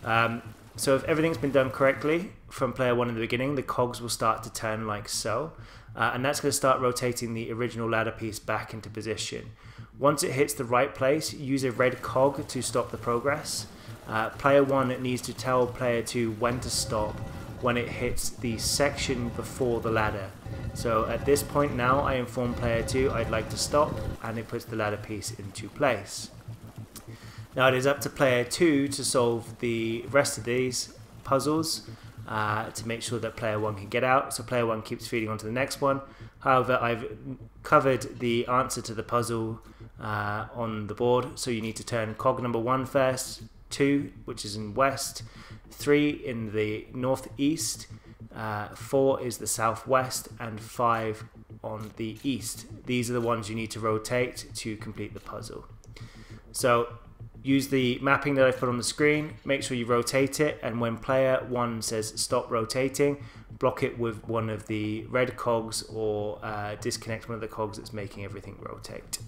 Um, so if everything's been done correctly from player one in the beginning, the cogs will start to turn like so. Uh, and that's going to start rotating the original ladder piece back into position. Once it hits the right place, use a red cog to stop the progress. Uh, player one needs to tell player two when to stop when it hits the section before the ladder. So at this point now I inform player two I'd like to stop, and it puts the ladder piece into place. Now it is up to player two to solve the rest of these puzzles. Uh, to make sure that player one can get out, so player one keeps feeding onto the next one. However, I've covered the answer to the puzzle uh, on the board, so you need to turn cog number one first, two, which is in west, three in the northeast, uh, four is the southwest, and five on the east. These are the ones you need to rotate to complete the puzzle. So use the mapping that I've put on the screen, make sure you rotate it, and when player one says stop rotating, block it with one of the red cogs or uh, disconnect one of the cogs that's making everything rotate.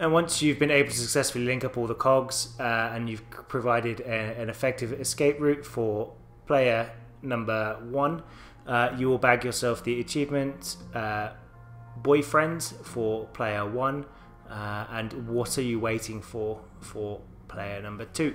And once you've been able to successfully link up all the cogs uh, and you've provided a, an effective escape route for player number one, uh, you will bag yourself the achievement uh, boyfriend for player one, uh, and what are you waiting for for player number two.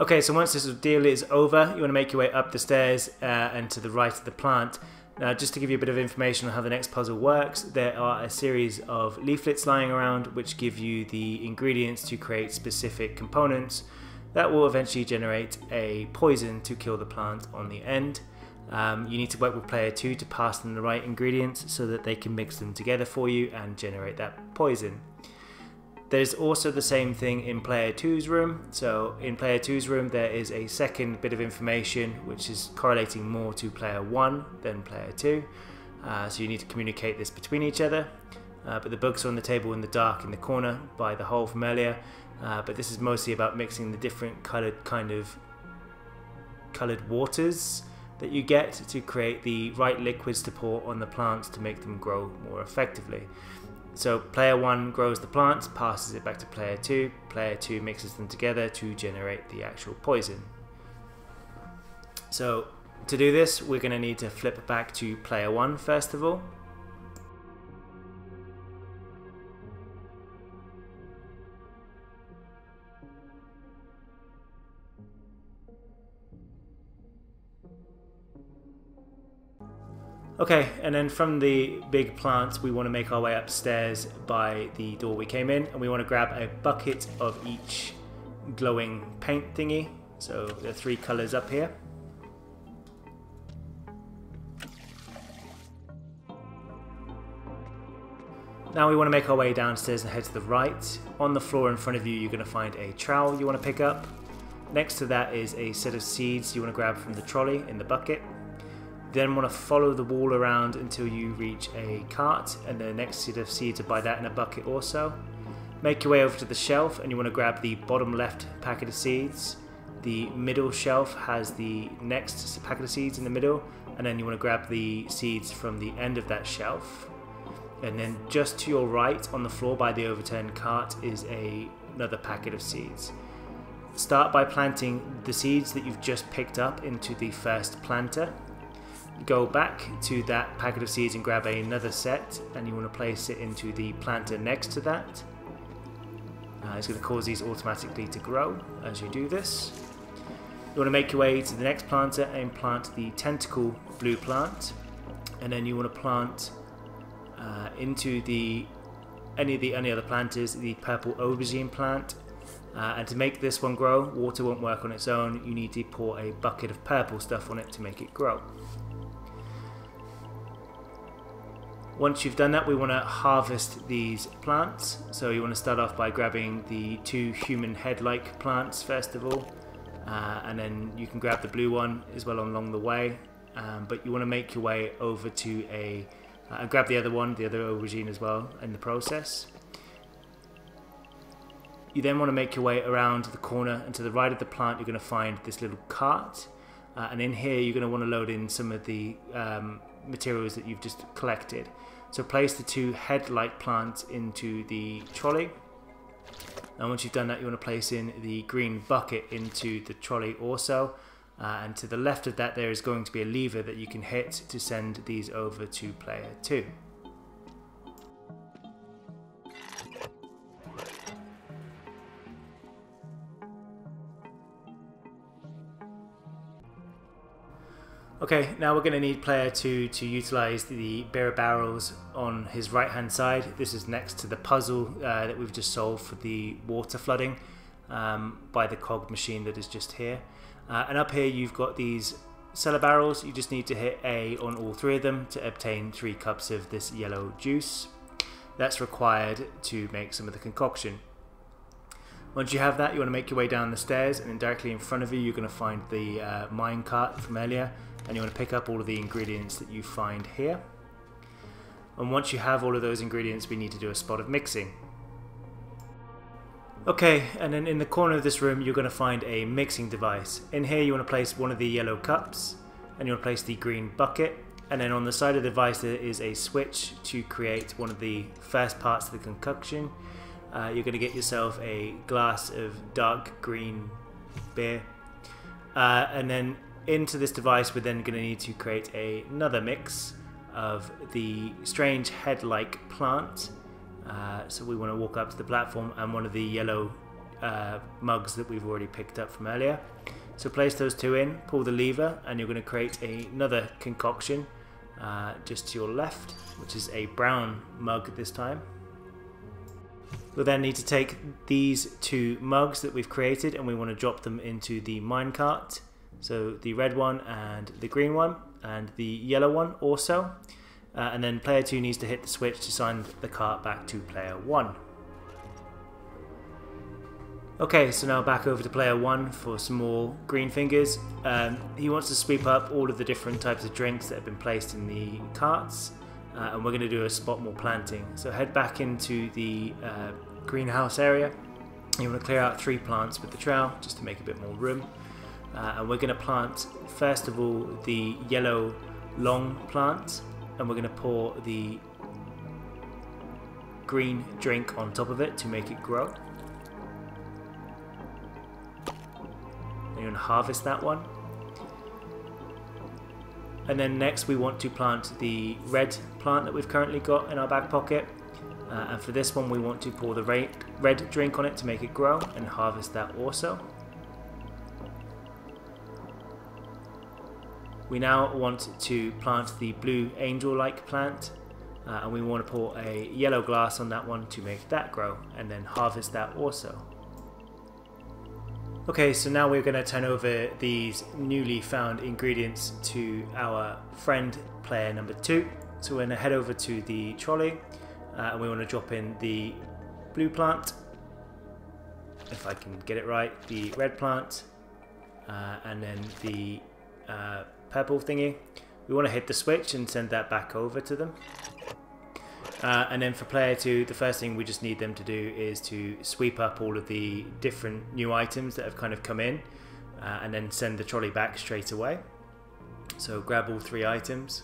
Okay, so once this deal is over, you want to make your way up the stairs uh, and to the right of the plant. Now, just to give you a bit of information on how the next puzzle works, there are a series of leaflets lying around which give you the ingredients to create specific components that will eventually generate a poison to kill the plant on the end. Um, you need to work with player two to pass them the right ingredients so that they can mix them together for you and generate that poison. There's also the same thing in player two's room. So in player two's room, there is a second bit of information which is correlating more to player one than player two. Uh, so you need to communicate this between each other. Uh, but the books are on the table in the dark in the corner by the hole from earlier. Uh, but this is mostly about mixing the different colored kind of colored waters that you get to create the right liquids to pour on the plants to make them grow more effectively. So player one grows the plants, passes it back to player two, player two mixes them together to generate the actual poison. So to do this, we're going to need to flip back to player one first of all. Okay, and then from the big plant, we want to make our way upstairs by the door we came in, and we want to grab a bucket of each glowing paint thingy. So there are three colors up here. Now we want to make our way downstairs and head to the right. On the floor in front of you, you're going to find a trowel you want to pick up. Next to that is a set of seeds you want to grab from the trolley in the bucket. Then want to follow the wall around until you reach a cart, and the next set of seeds are by that in a bucket also. Make your way over to the shelf and you want to grab the bottom left packet of seeds. The middle shelf has the next packet of seeds in the middle, and then you want to grab the seeds from the end of that shelf. And then just to your right on the floor by the overturned cart is a, another packet of seeds. Start by planting the seeds that you've just picked up into the first planter. Go back to that packet of seeds and grab another set, and you want to place it into the planter next to that. Uh, it's going to cause these automatically to grow as you do this. You want to make your way to the next planter and plant the tentacle blue plant, and then you want to plant uh, into the any of the any other planters the purple aubergine plant. Uh, and to make this one grow, water won't work on its own. You need to pour a bucket of purple stuff on it to make it grow. Once you've done that, we want to harvest these plants. So you want to start off by grabbing the two human head-like plants first of all, uh, and then you can grab the blue one as well along the way. Um, but you want to make your way over to a uh, grab the other one, the other aubergine as well in the process. You then want to make your way around the corner, and to the right of the plant, you're going to find this little cart, uh, and in here you're going to want to load in some of the um, materials that you've just collected. So place the two head-like plants into the trolley, and once you've done that, you want to place in the green bucket into the trolley also, Uh, and to the left of that there is going to be a lever that you can hit to send these over to player two. Okay, now we're going to need player two to utilize the beer barrels on his right hand side. This is next to the puzzle uh, that we've just solved for the water flooding um, by the cog machine that is just here. Uh, and up here you've got these cellar barrels. You just need to hit A on all three of them to obtain three cups of this yellow juice. That's required to make some of the concoction. Once you have that, you want to make your way down the stairs, and then directly in front of you you're going to find the uh, mine cart from earlier, and you want to pick up all of the ingredients that you find here. And once you have all of those ingredients, we need to do a spot of mixing. Okay, and then in the corner of this room you're going to find a mixing device. In here you want to place one of the yellow cups, and you want to place the green bucket, and then on the side of the device there is a switch to create one of the first parts of the concoction. Uh, you're going to get yourself a glass of dark green beer, uh, and then into this device we're then going to need to create a, another mix of the strange head-like plant. Uh, so we want to walk up to the platform and one of the yellow uh, mugs that we've already picked up from earlier. So place those two in, pull the lever, and you're going to create a, another concoction uh, just to your left, which is a brown mug this time. We'll then need to take these two mugs that we've created, and we want to drop them into the minecart. So the red one and the green one and the yellow one also. Uh, and then player two needs to hit the switch to send the cart back to player one. Okay, so now back over to player one for some more green fingers. Um, he wants to sweep up all of the different types of drinks that have been placed in the carts. Uh, and we're going to do a spot more planting. So head back into the uh, greenhouse area. You want to clear out three plants with the trowel just to make a bit more room. Uh, and we're going to plant first of all the yellow long plant, and we're going to pour the green drink on top of it to make it grow. And you're going to harvest that one. And then next we want to plant the red plant that we've currently got in our back pocket. Uh, and for this one we want to pour the red, red drink on it to make it grow, and harvest that also. We now want to plant the blue angel-like plant. Uh, and we want to pour a yellow glass on that one to make that grow, and then harvest that also. Okay, so now we're going to turn over these newly found ingredients to our friend player number two. So we're going to head over to the trolley uh, and we want to drop in the blue plant, if I can get it right, the red plant, uh, and then the uh, purple thingy. We want to hit the switch and send that back over to them. Uh, and then for player two, the first thing we just need them to do is to sweep up all of the different new items that have kind of come in, uh, and then send the trolley back straight away. So grab all three items,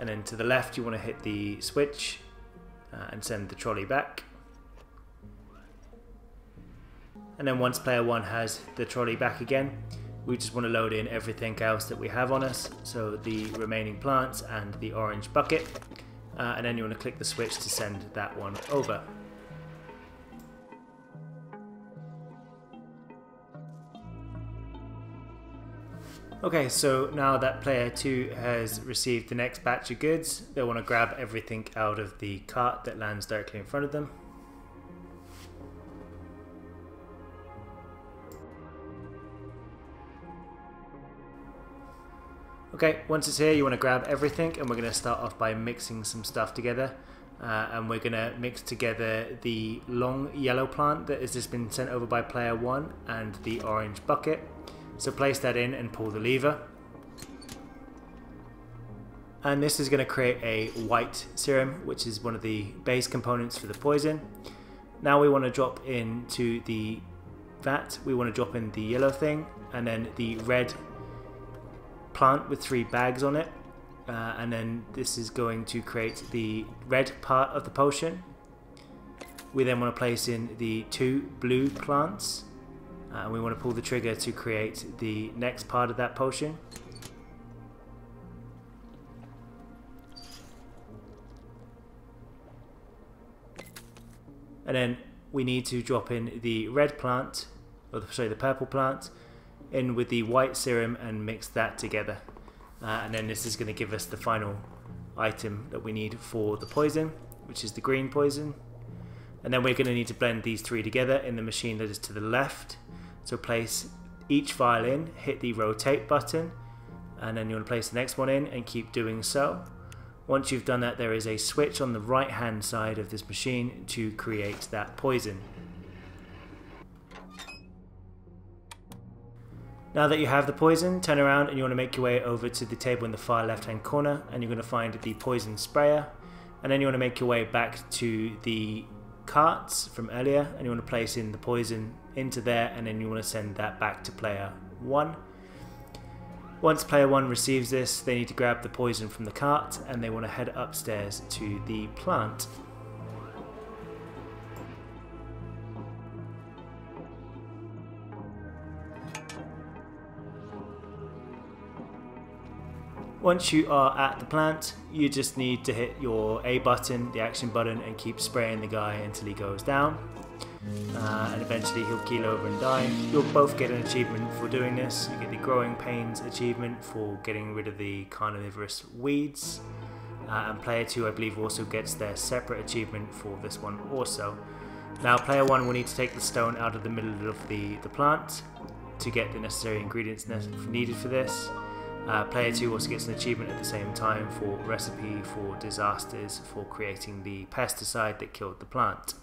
and then to the left you want to hit the switch uh, and send the trolley back. And then once player one has the trolley back again, we just want to load in everything else that we have on us, so the remaining plants and the orange bucket, uh, and then you want to click the switch to send that one over. Okay, so now that player two has received the next batch of goods, they want to grab everything out of the cart that lands directly in front of them. Okay, once it's here you want to grab everything, and we're going to start off by mixing some stuff together. Uh, and we're going to mix together the long yellow plant that has just been sent over by player one and the orange bucket. So place that in and pull the lever. And this is going to create a white serum, which is one of the base components for the poison. Now we want to drop into the vat, we want to drop in the yellow thing, and then the red plant with three bags on it, uh, and then this is going to create the red part of the potion. We then want to place in the two blue plants, Uh, and we want to pull the trigger to create the next part of that potion. And then we need to drop in the red plant, or sorry, the purple plant, in with the white serum and mix that together. Uh, and then this is going to give us the final item that we need for the poison, which is the green poison. And then we're going to need to blend these three together in the machine that is to the left. So place each vial in, hit the rotate button, and then you want to place the next one in and keep doing so. Once you've done that, there is a switch on the right hand side of this machine to create that poison. Now that you have the poison, turn around and you want to make your way over to the table in the far left hand corner, and you're going to find the poison sprayer, and then you want to make your way back to the carts from earlier and you want to place in the poison into there, and then you want to send that back to player one. Once player one receives this, they need to grab the poison from the cart and they want to head upstairs to the plant. Once you are at the plant, you just need to hit your A button, the action button, and keep spraying the guy until he goes down. Uh, and eventually he'll keel over and die. You'll both get an achievement for doing this. You get the Growing Pains achievement for getting rid of the carnivorous weeds, uh, and player two I believe also gets their separate achievement for this one also. Now player one will need to take the stone out of the middle of the, the plant to get the necessary ingredients ne needed for this. Uh, player two also gets an achievement at the same time for Recipe for Disasters for creating the pesticide that killed the plant.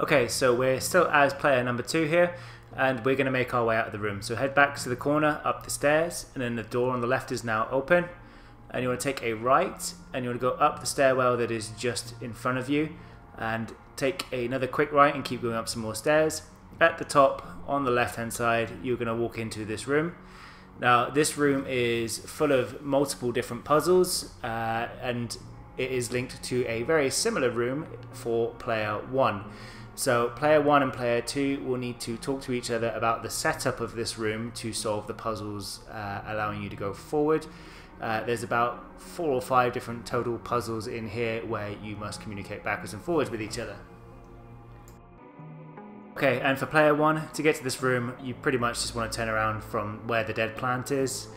Okay, so we're still as player number two here, and we're going to make our way out of the room. So head back to the corner, up the stairs, and then the door on the left is now open. And you want to take a right, and you want to go up the stairwell that is just in front of you, and take another quick right and keep going up some more stairs. At the top, on the left-hand side, you're going to walk into this room. Now, this room is full of multiple different puzzles, uh, and it is linked to a very similar room for player one. So player one and player two will need to talk to each other about the setup of this room to solve the puzzles, uh, allowing you to go forward. Uh, there's about four or five different total puzzles in here where you must communicate backwards and forwards with each other. Okay, and for player one, to get to this room, you pretty much just want to turn around from where the dead plant is.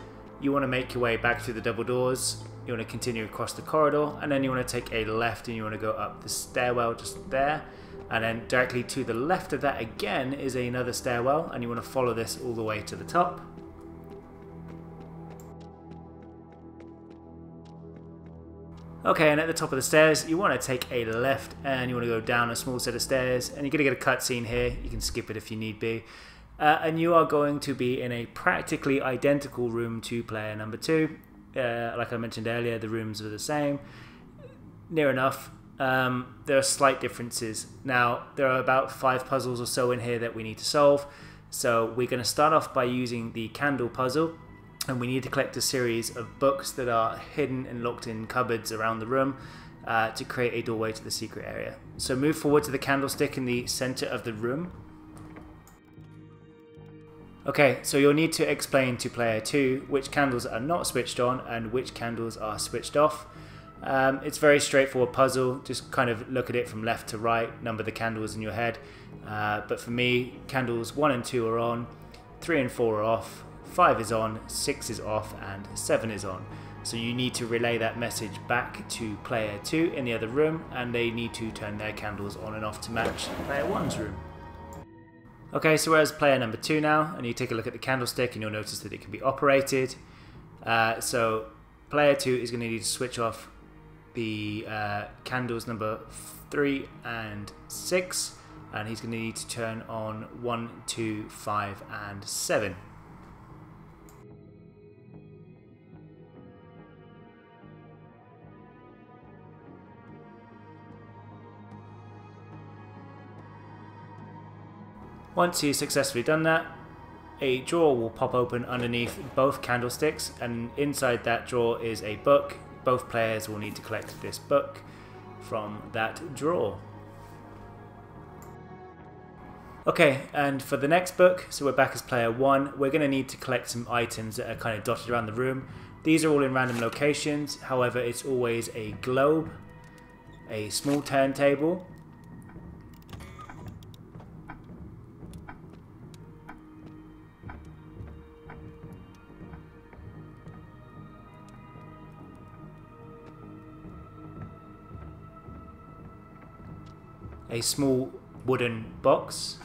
You want to make your way back through the double doors. You want to continue across the corridor, and then you want to take a left and you want to go up the stairwell just there, and then directly to the left of that again is another stairwell, and you want to follow this all the way to the top. Okay, and at the top of the stairs, you want to take a left and you want to go down a small set of stairs, and you're going to get a cutscene here. You can skip it if you need be. Uh, and you are going to be in a practically identical room to player number two. Uh, like I mentioned earlier, the rooms are the same, near enough. Um, there are slight differences. Now, there are about five puzzles or so in here that we need to solve. So we're going to start off by using the candle puzzle, and we need to collect a series of books that are hidden and locked in cupboards around the room uh, to create a doorway to the secret area. So move forward to the candlestick in the center of the room. Okay, so you'll need to explain to player two which candles are not switched on and which candles are switched off. Um, it's a very straightforward puzzle, just kind of look at it from left to right, number the candles in your head. Uh, but for me, candles one and two are on, three and four are off, five is on, six is off, and seven is on. So you need to relay that message back to player two in the other room, and they need to turn their candles on and off to match player one's room. Okay, so whereas player number two now, and you take a look at the candlestick and you'll notice that it can be operated. Uh, so player two is going to need to switch off the uh, candles number three and six, and he's going to need to turn on one, two, five, and seven. Once you've successfully done that, a drawer will pop open underneath both candlesticks, and inside that drawer is a book. Both players will need to collect this book from that drawer. Okay, and for the next book, so we're back as player one, we're going to need to collect some items that are kind of dotted around the room. These are all in random locations, however it's always a globe, a small turntable, a small wooden box,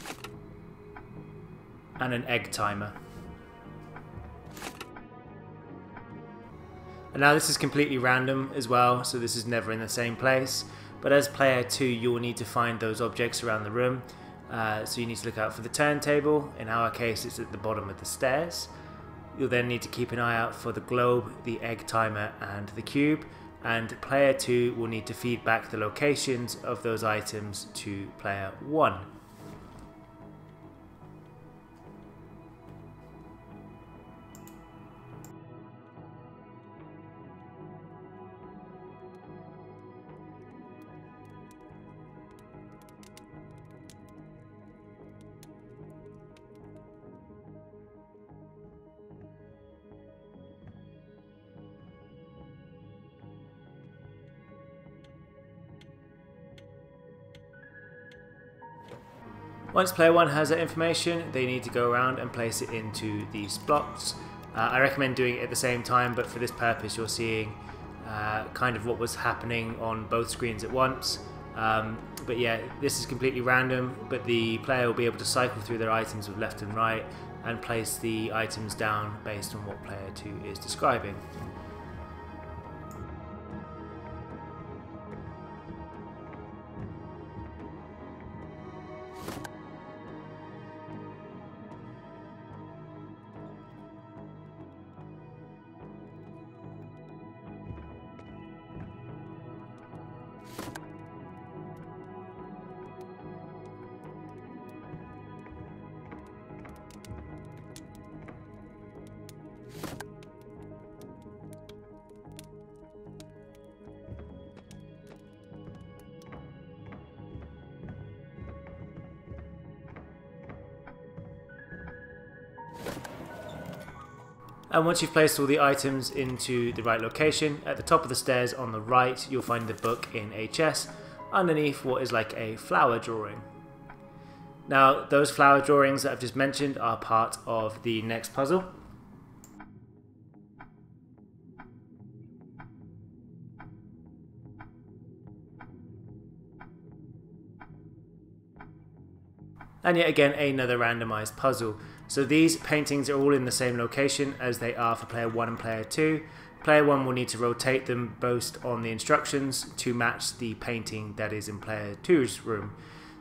and an egg timer. And now this is completely random as well, so this is never in the same place, but as player two you'll need to find those objects around the room. Uh, so you need to look out for the turntable. In our case it's at the bottom of the stairs. You'll then need to keep an eye out for the globe, the egg timer and the cube, and player two will need to feed back the locations of those items to player one. Once player one has that information, they need to go around and place it into these blocks. Uh, I recommend doing it at the same time, but for this purpose you're seeing uh, kind of what was happening on both screens at once. Um, but yeah, this is completely random, but the player will be able to cycle through their items with left and right and place the items down based on what player two is describing. And once you've placed all the items into the right location, at the top of the stairs on the right, you'll find the book in a chest, underneath what is like a flower drawing. Now, those flower drawings that I've just mentioned are part of the next puzzle. And yet again, another randomized puzzle. So these paintings are all in the same location as they are for player one and player two. Player one will need to rotate them based on the instructions to match the painting that is in player two's room.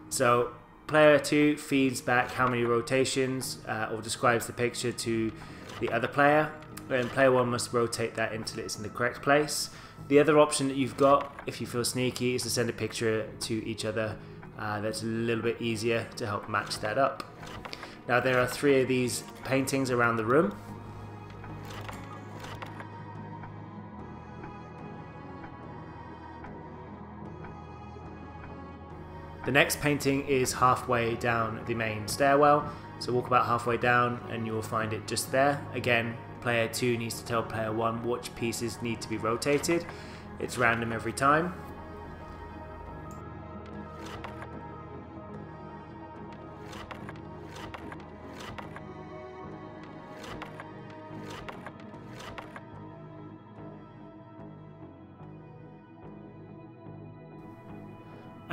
So player two feeds back how many rotations uh, or describes the picture to the other player, and player one must rotate that until it's in the correct place. The other option that you've got, if you feel sneaky, is to send a picture to each other. Uh, that's a little bit easier to help match that up. Now there are three of these paintings around the room. The next painting is halfway down the main stairwell, so walk about halfway down and you will find it just there. Again, player two needs to tell player one which pieces need to be rotated. It's random every time.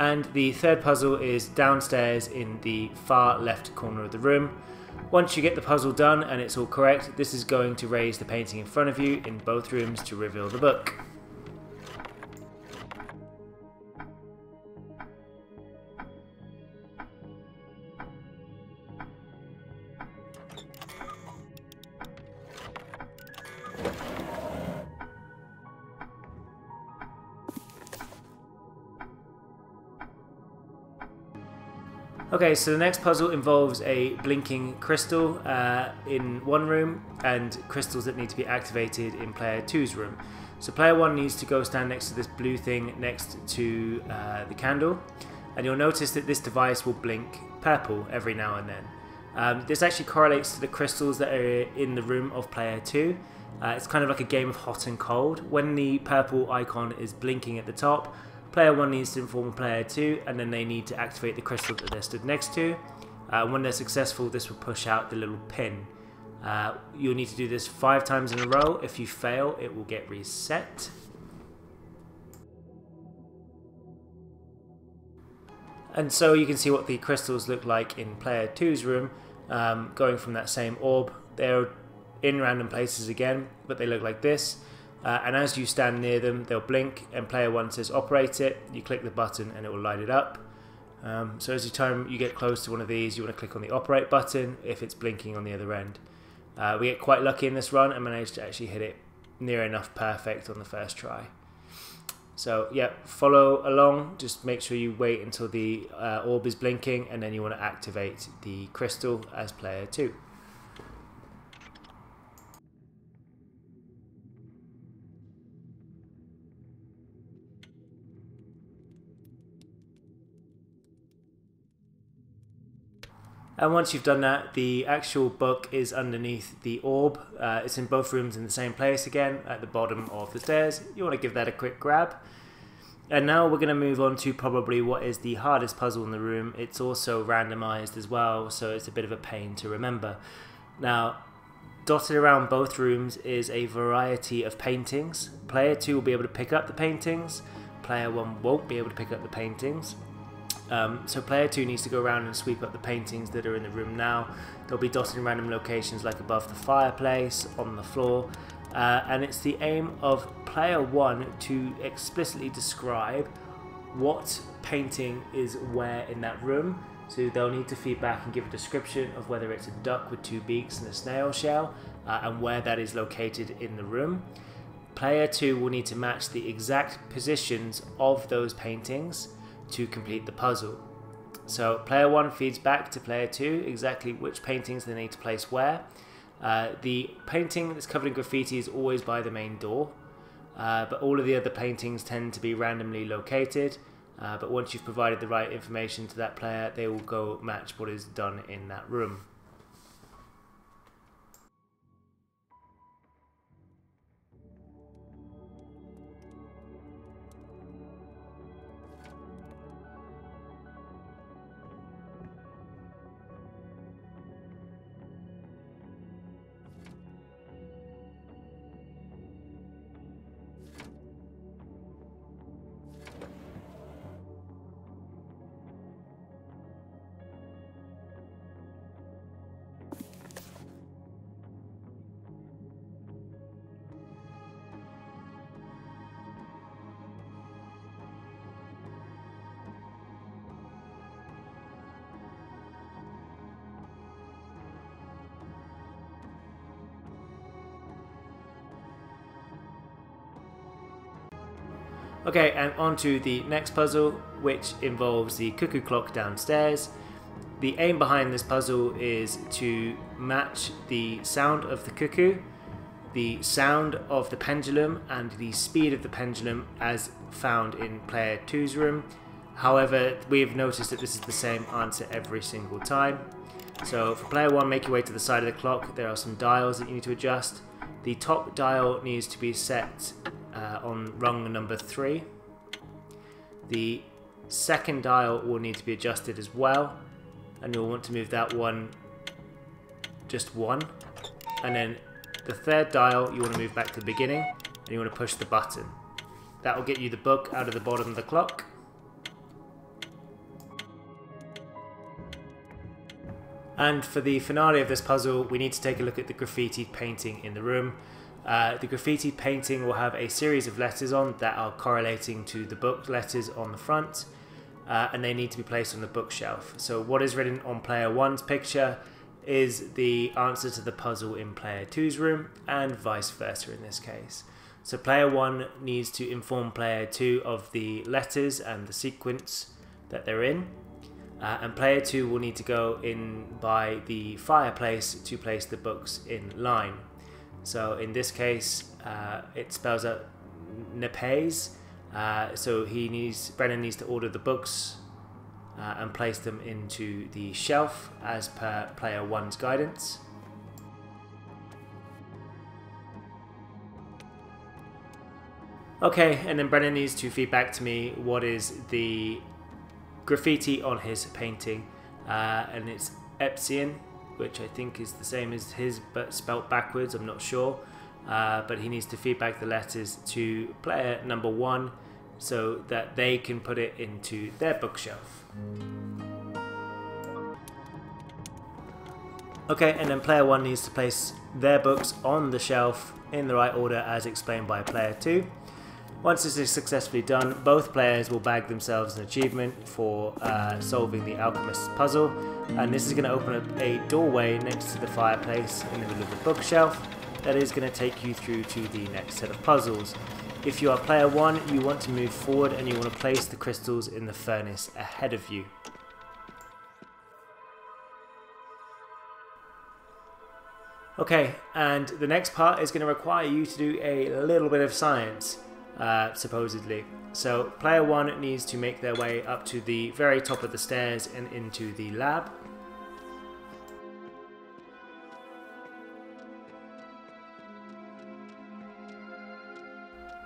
And the third puzzle is downstairs in the far left corner of the room. Once you get the puzzle done and it's all correct, this is going to raise the painting in front of you in both rooms to reveal the book. Okay, so the next puzzle involves a blinking crystal uh, in one room and crystals that need to be activated in player two's room. So player one needs to go stand next to this blue thing next to uh, the candle, and you'll notice that this device will blink purple every now and then. Um, this actually correlates to the crystals that are in the room of player two. Uh, it's kind of like a game of hot and cold. When the purple icon is blinking at the top, player one needs to inform player two, and then they need to activate the crystal that they're stood next to. Uh, when they're successful, this will push out the little pin. Uh, you'll need to do this five times in a row. If you fail, it will get reset. And so you can see what the crystals look like in player two's room, um, going from that same orb. They're in random places again, but they look like this. Uh, and as you stand near them, they'll blink, and player one says operate it. You click the button and it will light it up. Um, so as you time you get close to one of these, you want to click on the operate button if it's blinking on the other end. Uh, we get quite lucky in this run and managed to actually hit it near enough perfect on the first try. So yeah, follow along, just make sure you wait until the uh, orb is blinking, and then you want to activate the crystal as player two. And once you've done that, the actual book is underneath the orb. Uh, it's in both rooms in the same place again, at the bottom of the stairs. You want to give that a quick grab. And now we're going to move on to probably what is the hardest puzzle in the room. It's also randomized as well, so it's a bit of a pain to remember. Now, dotted around both rooms is a variety of paintings. Player two will be able to pick up the paintings. Player one won't be able to pick up the paintings. Um, so player two needs to go around and sweep up the paintings that are in the room now. They'll be dotted in random locations like above the fireplace, on the floor, uh, and it's the aim of player one to explicitly describe what painting is where in that room. So they'll need to feed back and give a description of whether it's a duck with two beaks and a snail shell, uh, and where that is located in the room. Player two will need to match the exact positions of those paintings to complete the puzzle. So player one feeds back to player two exactly which paintings they need to place where. Uh, the painting that's covered in graffiti is always by the main door, uh, but all of the other paintings tend to be randomly located, uh, but once you've provided the right information to that player, they will go match what is done in that room. Okay, and on to the next puzzle, which involves the cuckoo clock downstairs. The aim behind this puzzle is to match the sound of the cuckoo, the sound of the pendulum, and the speed of the pendulum as found in player two's room. However, we have noticed that this is the same answer every single time. So for player one, make your way to the side of the clock. There are some dials that you need to adjust. The top dial needs to be set Uh, on rung number three. The second dial will need to be adjusted as well, and you'll want to move that one just one, and then the third dial you want to move back to the beginning, and you want to push the button. That will get you the book out of the bottom of the clock. And for the finale of this puzzle, we need to take a look at the graffiti painting in the room. Uh, the graffiti painting will have a series of letters on that are correlating to the book letters on the front, uh, and they need to be placed on the bookshelf. So what is written on player one's picture is the answer to the puzzle in player two's room, and vice versa in this case. So player one needs to inform player two of the letters and the sequence that they're in. Uh, and player two will need to go in by the fireplace to place the books in line. So in this case, uh, it spells out Nepes. Uh, so he needs, Brennan needs to order the books uh, and place them into the shelf as per player one's guidance. Okay, and then Brennan needs to feedback to me what is the graffiti on his painting, uh, and it's Epsilon, which I think is the same as his but spelt backwards, I'm not sure, uh, but he needs to feedback the letters to player number one so that they can put it into their bookshelf. Okay, and then player one needs to place their books on the shelf in the right order as explained by player two. Once this is successfully done, both players will bag themselves an achievement for uh, solving the alchemist's puzzle, and this is going to open up a doorway next to the fireplace in the middle of the bookshelf that is going to take you through to the next set of puzzles. If you are player one, you want to move forward and you want to place the crystals in the furnace ahead of you. Okay, and the next part is going to require you to do a little bit of science. Uh, supposedly. So player one needs to make their way up to the very top of the stairs and into the lab.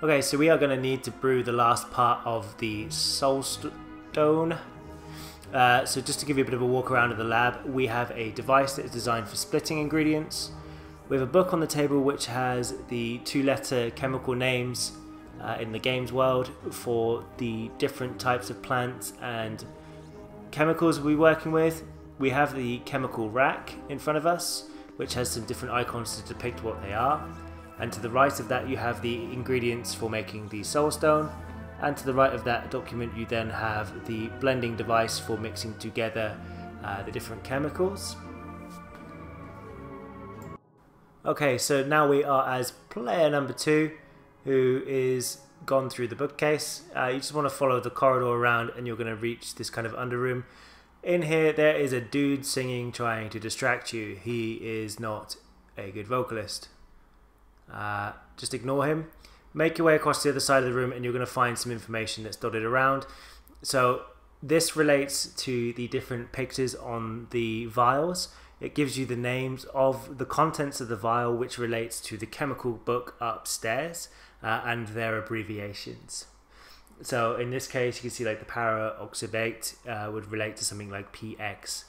Okay, so we are going to need to brew the last part of the soul stone. Uh, so just to give you a bit of a walk around of the lab, we have a device that is designed for splitting ingredients. We have a book on the table which has the two letter chemical names Uh, in the game's world for the different types of plants and chemicals we're working with. We have the chemical rack in front of us, which has some different icons to depict what they are, and to the right of that you have the ingredients for making the soul stone, and to the right of that document you then have the blending device for mixing together uh, the different chemicals. Okay, so now we are as player number two, who is gone through the bookcase. Uh, you just want to follow the corridor around and you're going to reach this kind of underroom. In here there is a dude singing, trying to distract you. He is not a good vocalist. Uh, just ignore him. Make your way across the other side of the room and you're going to find some information that's dotted around. So this relates to the different pictures on the vials. It gives you the names of the contents of the vial, which relates to the chemical book upstairs, uh, and their abbreviations. So in this case, you can see like the para-oxybate uh, would relate to something like P X.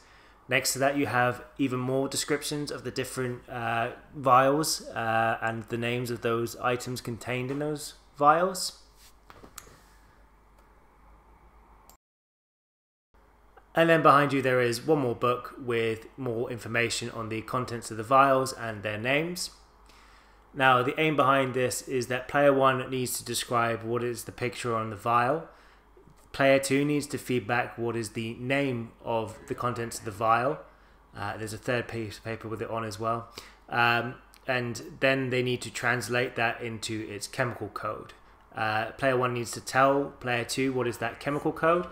Next to that, you have even more descriptions of the different uh, vials uh, and the names of those items contained in those vials. And then behind you there is one more book with more information on the contents of the vials and their names. Now the aim behind this is that player one needs to describe what is the picture on the vial. Player two needs to feedback what is the name of the contents of the vial. Uh, there's a third piece of paper with it on as well. Um, and then they need to translate that into its chemical code. Uh, player one needs to tell player two what is that chemical code,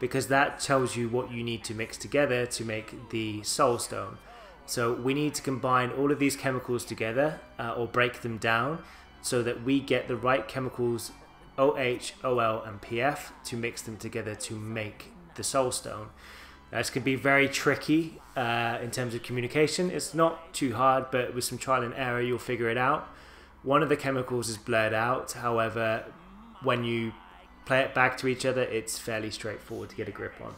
because that tells you what you need to mix together to make the soul stone. So we need to combine all of these chemicals together uh, or break them down so that we get the right chemicals, O H, O L and P F, to mix them together to make the soul stone. Now, this can be very tricky uh, in terms of communication. It's not too hard, but with some trial and error you'll figure it out. One of the chemicals is blurred out, however when you play it back to each other, it's fairly straightforward to get a grip on.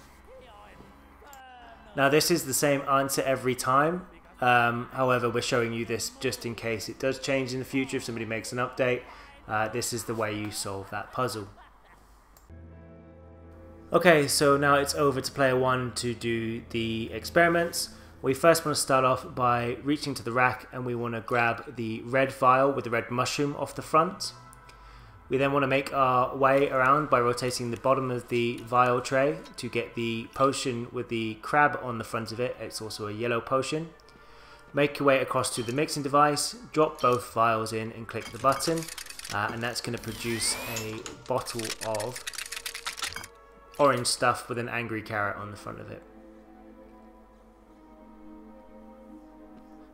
Now this is the same answer every time, um, however we're showing you this just in case it does change in the future if somebody makes an update. Uh, this is the way you solve that puzzle. Okay, so now it's over to player one to do the experiments. We first want to start off by reaching to the rack and we want to grab the red vial with the red mushroom off the front. We then want to make our way around by rotating the bottom of the vial tray to get the potion with the crab on the front of it. It's also a yellow potion. Make your way across to the mixing device, drop both vials in and click the button, uh, and that's going to produce a bottle of orange stuff with an angry carrot on the front of it.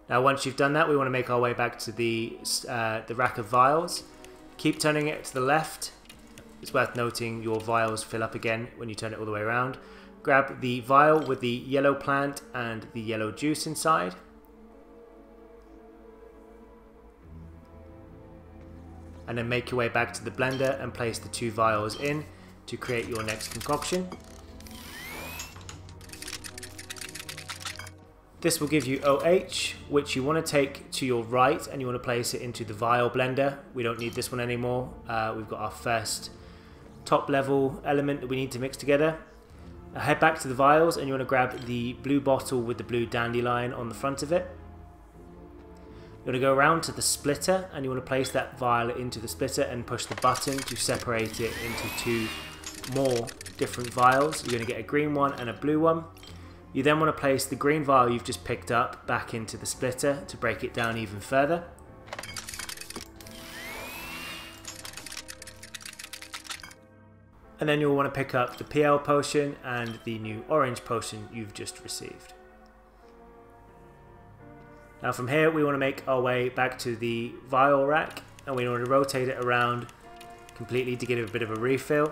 Now once you've done that, we want to make our way back to the, uh, the rack of vials. Keep turning it to the left. It's worth noting your vials fill up again when you turn it all the way around. Grab the vial with the yellow plant and the yellow juice inside. And then make your way back to the blender and place the two vials in to create your next concoction. This will give you O H, which you want to take to your right, and you want to place it into the vial blender. We don't need this one anymore. Uh, we've got our first top level element that we need to mix together. Now head back to the vials and you want to grab the blue bottle with the blue dandelion on the front of it. You want to go around to the splitter and you want to place that vial into the splitter and push the button to separate it into two more different vials. You're going to get a green one and a blue one. You then want to place the green vial you've just picked up back into the splitter to break it down even further. And then you'll want to pick up the P L potion and the new orange potion you've just received. Now from here we want to make our way back to the vial rack and we want to rotate it around completely to give it a bit of a refill.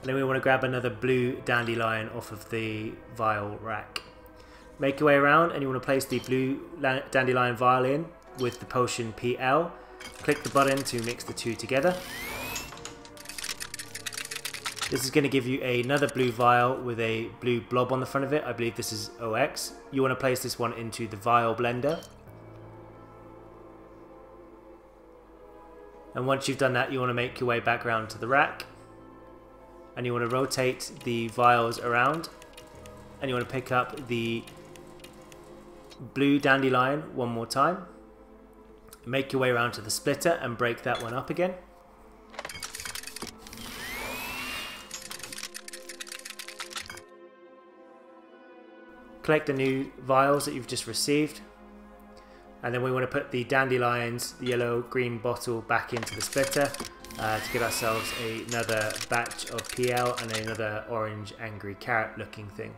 And then we want to grab another blue dandelion off of the vial rack. Make your way around and you want to place the blue dandelion vial in with the potion P L. Click the button to mix the two together. This is going to give you another blue vial with a blue blob on the front of it. I believe this is O X. You want to place this one into the vial blender. And once you've done that, you want to make your way back around to the rack. And you want to rotate the vials around and you want to pick up the blue dandelion one more time. Make your way around to the splitter and break that one up again. Collect the new vials that you've just received and then we want to put the dandelions, the yellow green bottle, back into the splitter. Uh, to give ourselves another batch of P L and another orange angry carrot looking thing.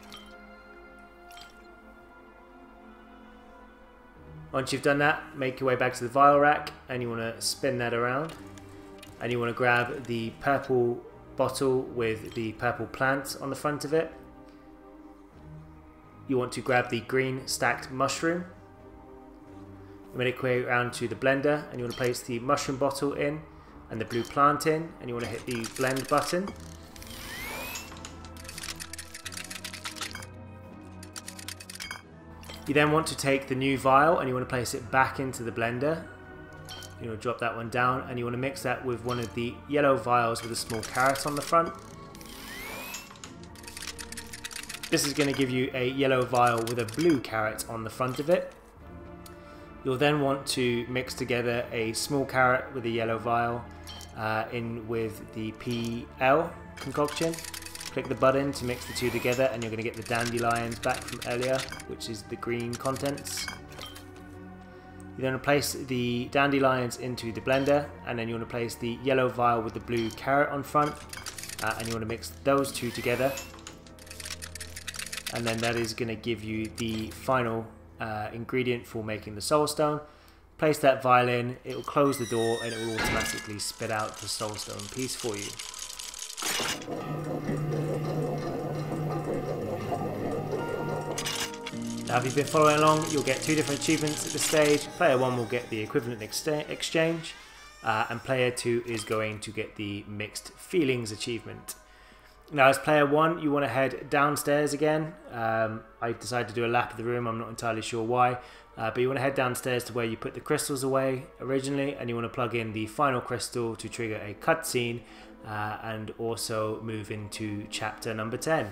Once you've done that, make your way back to the vial rack and you want to spin that around and you want to grab the purple bottle with the purple plant on the front of it. You want to grab the green stacked mushroom. You make your way around to the blender and you want to place the mushroom bottle in and the blue plant in, and you want to hit the blend button. You then want to take the new vial and you want to place it back into the blender. You want to drop that one down and you want to mix that with one of the yellow vials with a small carrot on the front. This is going to give you a yellow vial with a blue carrot on the front of it. You'll then want to mix together a small carrot with a yellow vial uh, in with the P L concoction. Click the button to mix the two together and you're going to get the dandelions back from earlier, which is the green contents. You then place the dandelions into the blender and then you want to place the yellow vial with the blue carrot on front uh, and you want to mix those two together. And then that is going to give you the final Uh, ingredient for making the soul stone. Place that vial in, it will close the door and it will automatically spit out the soul stone piece for you. Now if you've been following along, you'll get two different achievements at this stage. Player one will get the equivalent ex exchange uh, and player two is going to get the mixed feelings achievement. Now as player one, you want to head downstairs again. Um, I decided to do a lap of the room, I'm not entirely sure why. Uh, but you want to head downstairs to where you put the crystals away originally and you want to plug in the final crystal to trigger a cutscene uh, and also move into chapter number ten.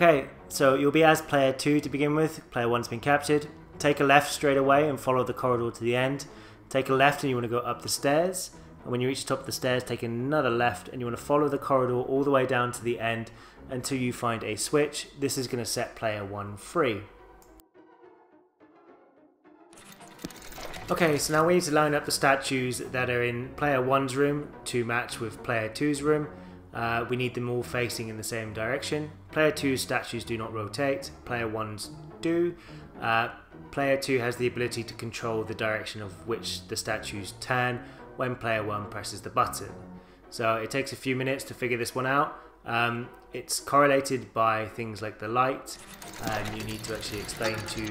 Okay, so you'll be as player two to begin with. Player one's been captured. Take a left straight away and follow the corridor to the end. Take a left and you want to go up the stairs. And when you reach the top of the stairs, take another left and you want to follow the corridor all the way down to the end until you find a switch. This is going to set player one free. Okay, so now we need to line up the statues that are in player one's room to match with player two's room. Uh, we need them all facing in the same direction. Player two's statues do not rotate, player one's do. Uh, player two has the ability to control the direction of which the statues turn when player one presses the button. So it takes a few minutes to figure this one out. Um, it's correlated by things like the light, and you need to actually explain to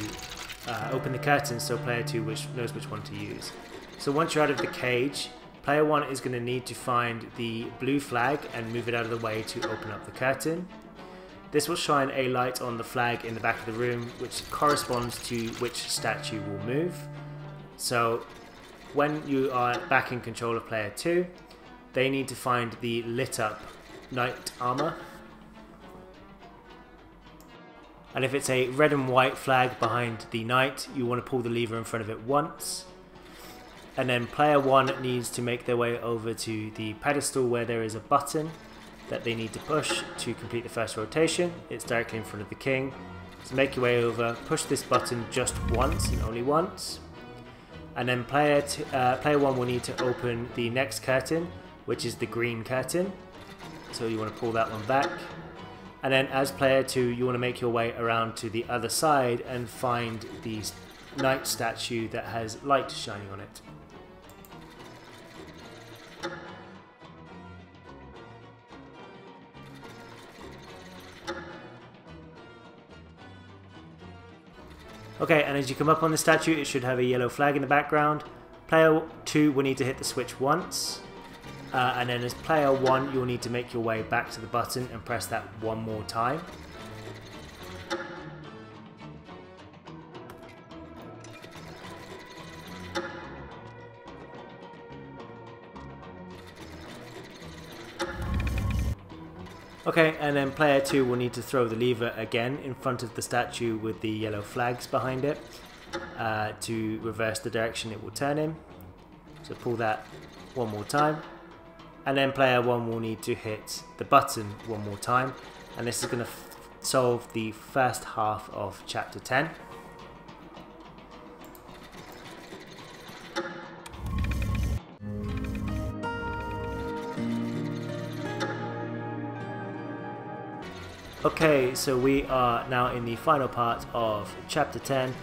Uh, open the curtains so player two which knows which one to use. So once you're out of the cage, player one is going to need to find the blue flag and move it out of the way to open up the curtain. This will shine a light on the flag in the back of the room, which corresponds to which statue will move. So when you are back in control of player two, they need to find the lit up knight armor. And if it's a red and white flag behind the knight, you want to pull the lever in front of it once. And then player one needs to make their way over to the pedestal where there is a button that they need to push to complete the first rotation. It's directly in front of the king. So make your way over, push this button just once and only once. And then player, two, uh, player one will need to open the next curtain, which is the green curtain. So you want to pull that one back. And then as player two, you want to make your way around to the other side and find the knight statue that has light shining on it. Okay, and as you come up on the statue, it should have a yellow flag in the background. Player two will need to hit the switch once. Uh, and then as player one, you'll need to make your way back to the button and press that one more time. Okay, and then player two will need to throw the lever again in front of the statue with the yellow flags behind it uh, to reverse the direction it will turn in. So pull that one more time. And then player one will need to hit the button one more time, and this is going to solve the first half of chapter ten. Okay, so we are now in the final part of chapter ten.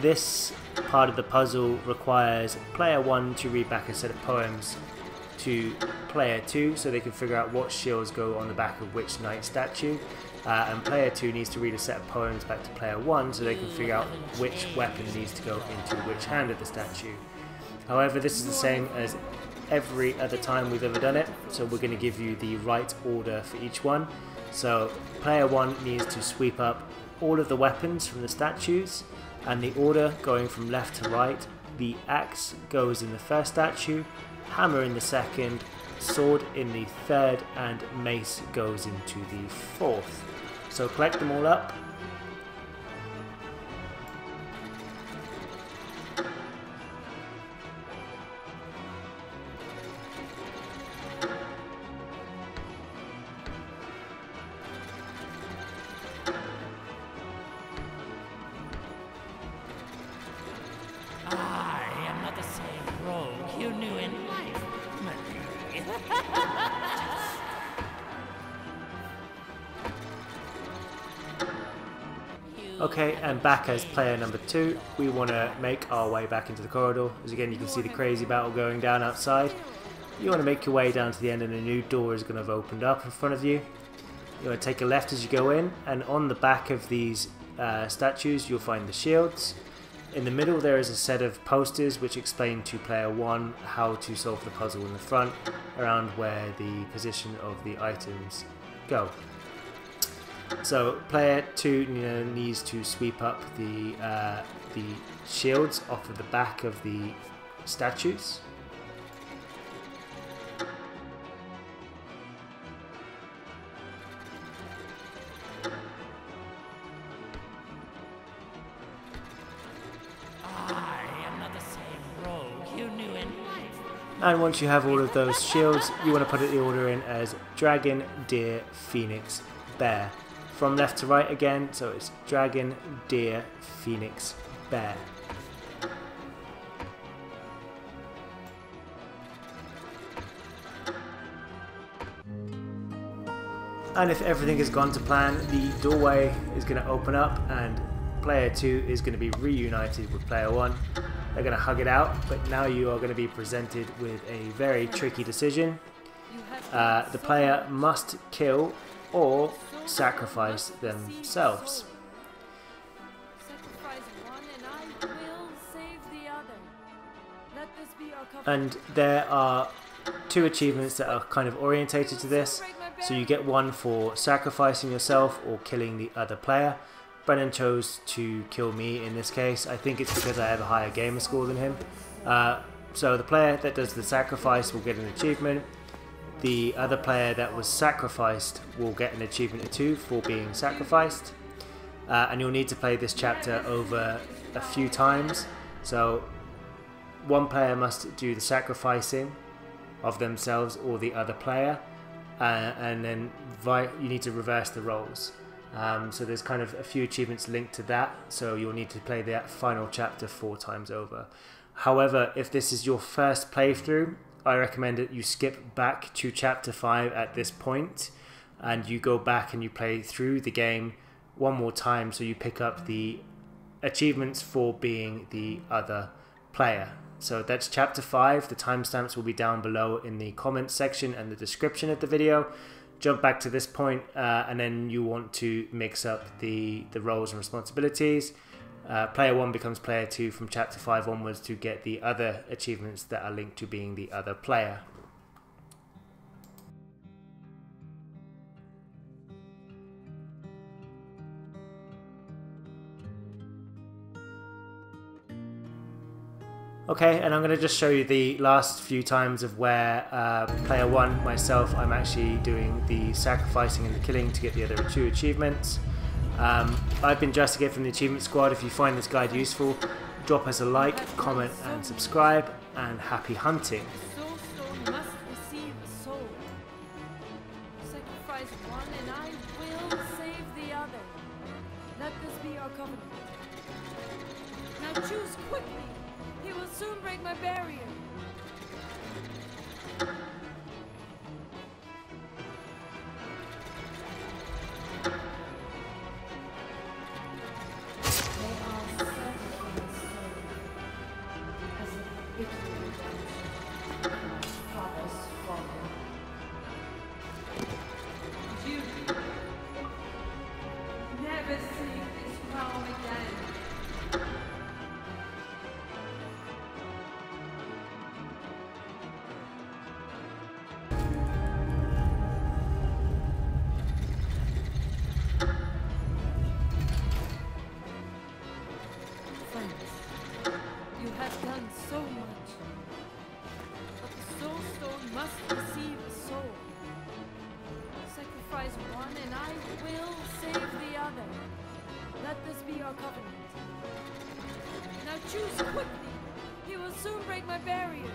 This part of the puzzle requires player one to read back a set of poems to player two so they can figure out what shields go on the back of which knight statue, uh, and player two needs to read a set of poems back to player one so they can figure out which weapon needs to go into which hand of the statue. However, this is the same as every other time we've ever done it, so we're going to give you the right order for each one. So player one needs to sweep up all of the weapons from the statues, and the order going from left to right: the axe goes in the first statue, hammer in the second, sword in the third, and mace goes into the fourth. So collect them all up. Okay, and back as player number two, we want to make our way back into the corridor. As again, you can see the crazy battle going down outside. You want to make your way down to the end and a new door is going to have opened up in front of you. You want to take a left as you go in, and on the back of these uh, statues you'll find the shields. In the middle there is a set of posters which explain to player one how to solve the puzzle in the front, around where the position of the items go. So player two needs to sweep up the, uh, the shields off of the back of the statues. And once you have all of those shields, you want to put the order in as Dragon, Deer, Phoenix, Bear. From left to right again, so it's Dragon, Deer, Phoenix, Bear. And if everything has gone to plan, the doorway is going to open up and player two is going to be reunited with player one. They're going to hug it out, but now you are going to be presented with a very tricky decision. Uh, the player must kill or sacrifice themselves. And there are two achievements that are kind of orientated to this. So you get one for sacrificing yourself or killing the other player. Brennan chose to kill me in this case. I think it's because I have a higher gamer score than him. Uh, so the player that does the sacrifice will get an achievement. The other player that was sacrificed will get an achievement too for being sacrificed. Uh, and you'll need to play this chapter over a few times. So one player must do the sacrificing of themselves or the other player. Uh, and then you need to reverse the roles. Um, so there's kind of a few achievements linked to that, so you'll need to play that final chapter four times over. However, if this is your first playthrough, I recommend that you skip back to chapter five at this point, and you go back and you play through the game one more time, so you pick up the achievements for being the other player. So that's chapter five, the timestamps will be down below in the comments section and the description of the video. Jump back to this point, uh, and then you want to mix up the, the roles and responsibilities. Uh, player one becomes player two from chapter five onwards to get the other achievements that are linked to being the other player. Okay, and I'm going to just show you the last few times of where uh, player one, myself, I'm actually doing the sacrificing and the killing to get the other two achievements. Um, I've been Drastic Gift from the Achievement Squad. If you find this guide useful, drop us a like, comment and subscribe, and happy hunting. Now choose quickly. He will soon break my barrier. Choose quickly. He will soon break my barrier.